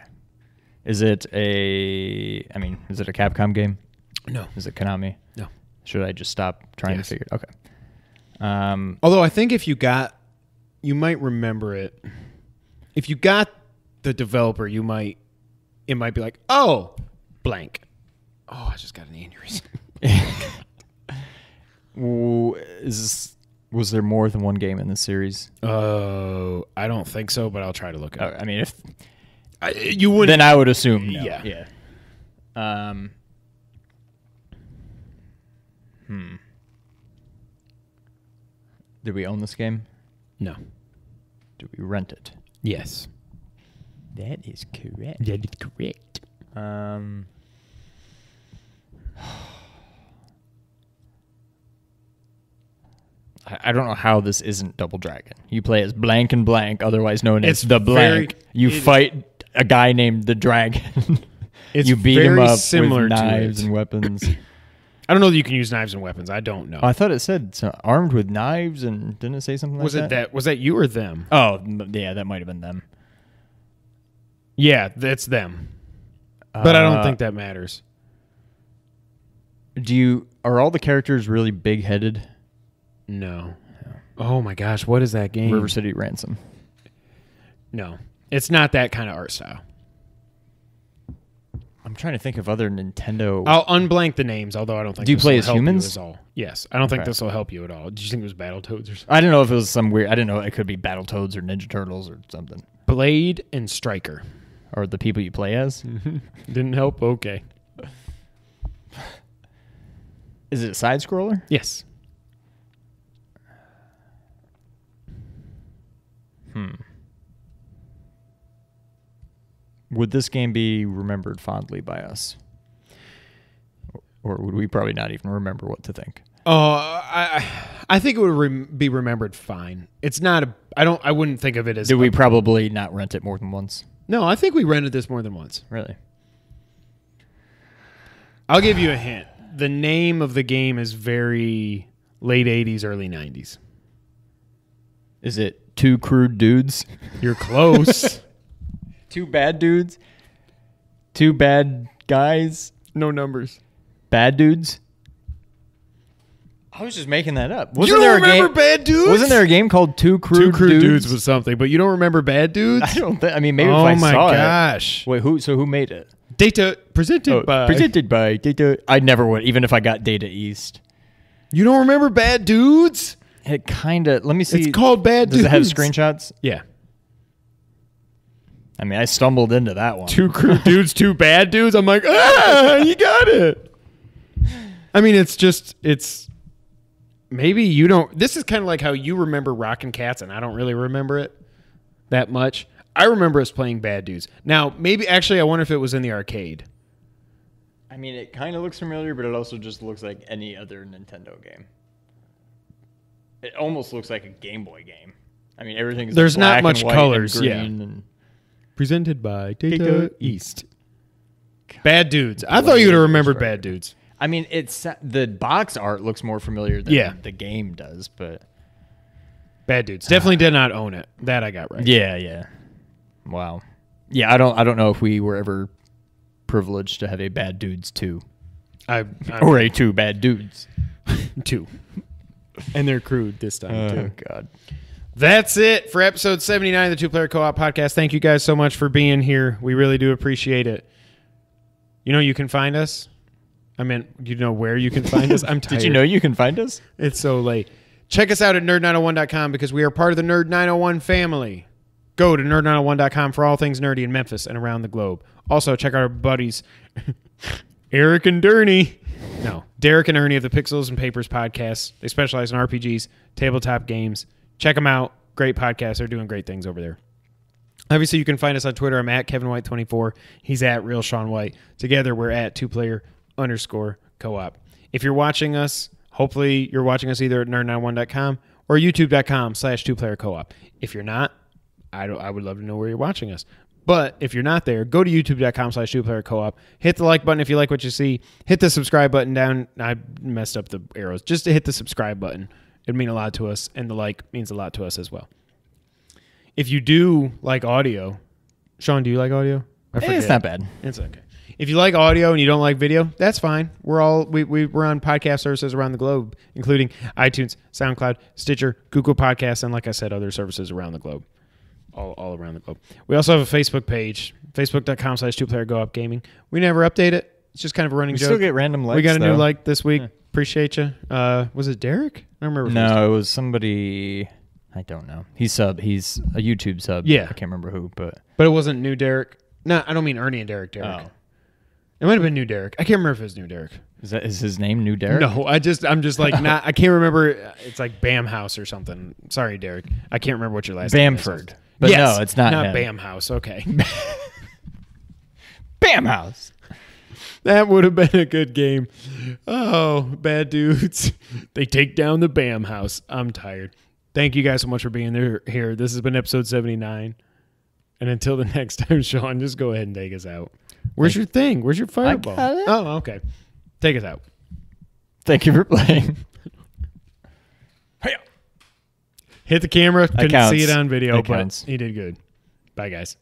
Is it a... I mean, is it a Capcom game? No. Is it Konami? No. Should I just stop trying to figure it? Okay. Although I think if you got... You might remember it. If you got the developer, you might... It might be like, oh, blank. Oh, I just got an aneurysm. Is this... Was there more than one game in this series? Oh, I don't think so, but I'll try to look it up. I mean, if you would, then I would assume. No. Yeah. Yeah. Did we own this game? No. Did we rent it? Yes. That is correct. That is correct. I don't know how this isn't Double Dragon. You play as blank and blank, otherwise known as the blank. You fight a guy named the dragon. You beat him up with knives and weapons. I don't know that you can use knives and weapons. I don't know. Oh, I thought it said armed with knives, and didn't it say something like that? Was that you or them? Oh, yeah, that might have been them. Yeah, that's them. But I don't think that matters. Are all the characters really big-headed? No. Oh my gosh, what is that game? River City Ransom. No, it's not that kind of art style. I'm trying to think of other Nintendo. I'll unblank the names, although I don't think. Do you play as humans? Yes, I don't think this will help you at all. Did you think it was Battletoads or something? I don't know if it was some weird. I didn't know it could be Battletoads or Ninja Turtles or something. Blade and Striker are the people you play as. Didn't help. Okay. Is it a side scroller? Yes. Would this game be remembered fondly by us? Or would we probably not even remember what to think? I think it would be remembered fine. It's not a... I wouldn't think of it as... Did we probably not rent it more than once? No, I think we rented this more than once. Really? I'll give you a hint. The name of the game is very late 80s, early 90s. Is it Two Crude Dudes? You're close. Two Bad Dudes? Two Bad Guys? No numbers. Bad Dudes? I was just making that up. Wasn't you don't remember Bad Dudes? Wasn't there a game called Two Crude Dudes was something, but you don't remember Bad Dudes? I don't think... I mean, maybe if I saw it... Oh, my gosh. Wait, who made it? Data presented by Data... I never would, even if I got Data East. You don't remember Bad Dudes? It kind of... Let me see. It's called Bad Dudes. Does it have screenshots? Yeah. I mean, I stumbled into that one. Two Crude Dudes, Two Bad Dudes. I'm like, ah, you got it. I mean, it's just... It's... Maybe you don't... This is kind of like how you remember Rockin' Cats, and I don't really remember it that much. I remember us playing Bad Dudes. Now, maybe... Actually, I wonder if it was in the arcade. I mean, it kind of looks familiar, but it also just looks like any other Nintendo game. It almost looks like a Game Boy game. I mean, everything's there's black not much and white colors. And green and presented by Data East. God. Bad Dudes. I thought you'd remember Bad Dudes. I mean, it's the box art looks more familiar than the game does, but Bad Dudes definitely did not own it. That I got right. Yeah, yeah. Wow. Yeah, I don't know if we were ever privileged to have a Bad Dudes 2. Or a Two Bad Dudes 2. And they're crude this time, too. Oh, God. That's it for episode 79 of the Two Player Co-op Podcast. Thank you guys so much for being here. We really do appreciate it. You know you can find us? I mean, you know where you can find us? I'm tired. Did you know you can find us? It's so late. Check us out at nerd901.com because we are part of the Nerd 901 family. Go to nerd901.com for all things nerdy in Memphis and around the globe. Also, check out our buddies... Eric and Ernie. No, Derek and Ernie of the Pixels and Papers podcast. They specialize in RPGs, tabletop games. Check them out. Great podcast. They're doing great things over there. Obviously, you can find us on Twitter. I'm at KevinWhite24. He's at RealSeanWhite. Together, we're at TwoPlayer_Co-op. If you're watching us, hopefully you're watching us either at nerd91.com or youtube.com/TwoPlayerCoop. If you're not, I would love to know where you're watching us. But if you're not there, go to youtube.com/2playercoop. Hit the like button if you like what you see. Hit the subscribe button down. I messed up the arrows. Just to hit the subscribe button. It'd mean a lot to us, and the like means a lot to us as well. If you do like audio, Sean, do you like audio? I forget. It's not bad. It's okay. If you like audio and you don't like video, that's fine. We're all we're on podcast services around the globe, including iTunes, SoundCloud, Stitcher, Google Podcasts, and like I said, other services around the globe. All around the globe. We also have a Facebook page, facebook.com/2PlayerGoUpGaming. We never update it. It's just kind of a running joke. We still get random likes. We got a new like this week. Yeah. Appreciate you. Was it Derek? I don't remember. No, it was somebody. I don't know. He's a YouTube sub. Yeah, I can't remember who, but it wasn't new Derek. No, I don't mean Ernie and Derek. Derek. Oh. It might have been new Derek. I can't remember if it was new Derek. Is his name new Derek? No, I'm just like not. I can't remember. It's like Bam House or something. Sorry, Derek. I can't remember what your last name is. But yes, no, it's not. Not him. Bam House. Okay. Bam House. That would have been a good game. Oh, bad dudes. They take down the Bam House. I'm tired. Thank you guys so much for being here. This has been episode 79. And until the next time, Sean, just go ahead and take us out. Where's your thing? Where's your fireball? Oh, okay. Take us out. Thank you for playing. Hit the camera. Couldn't see it on video, but he did good. Bye, guys.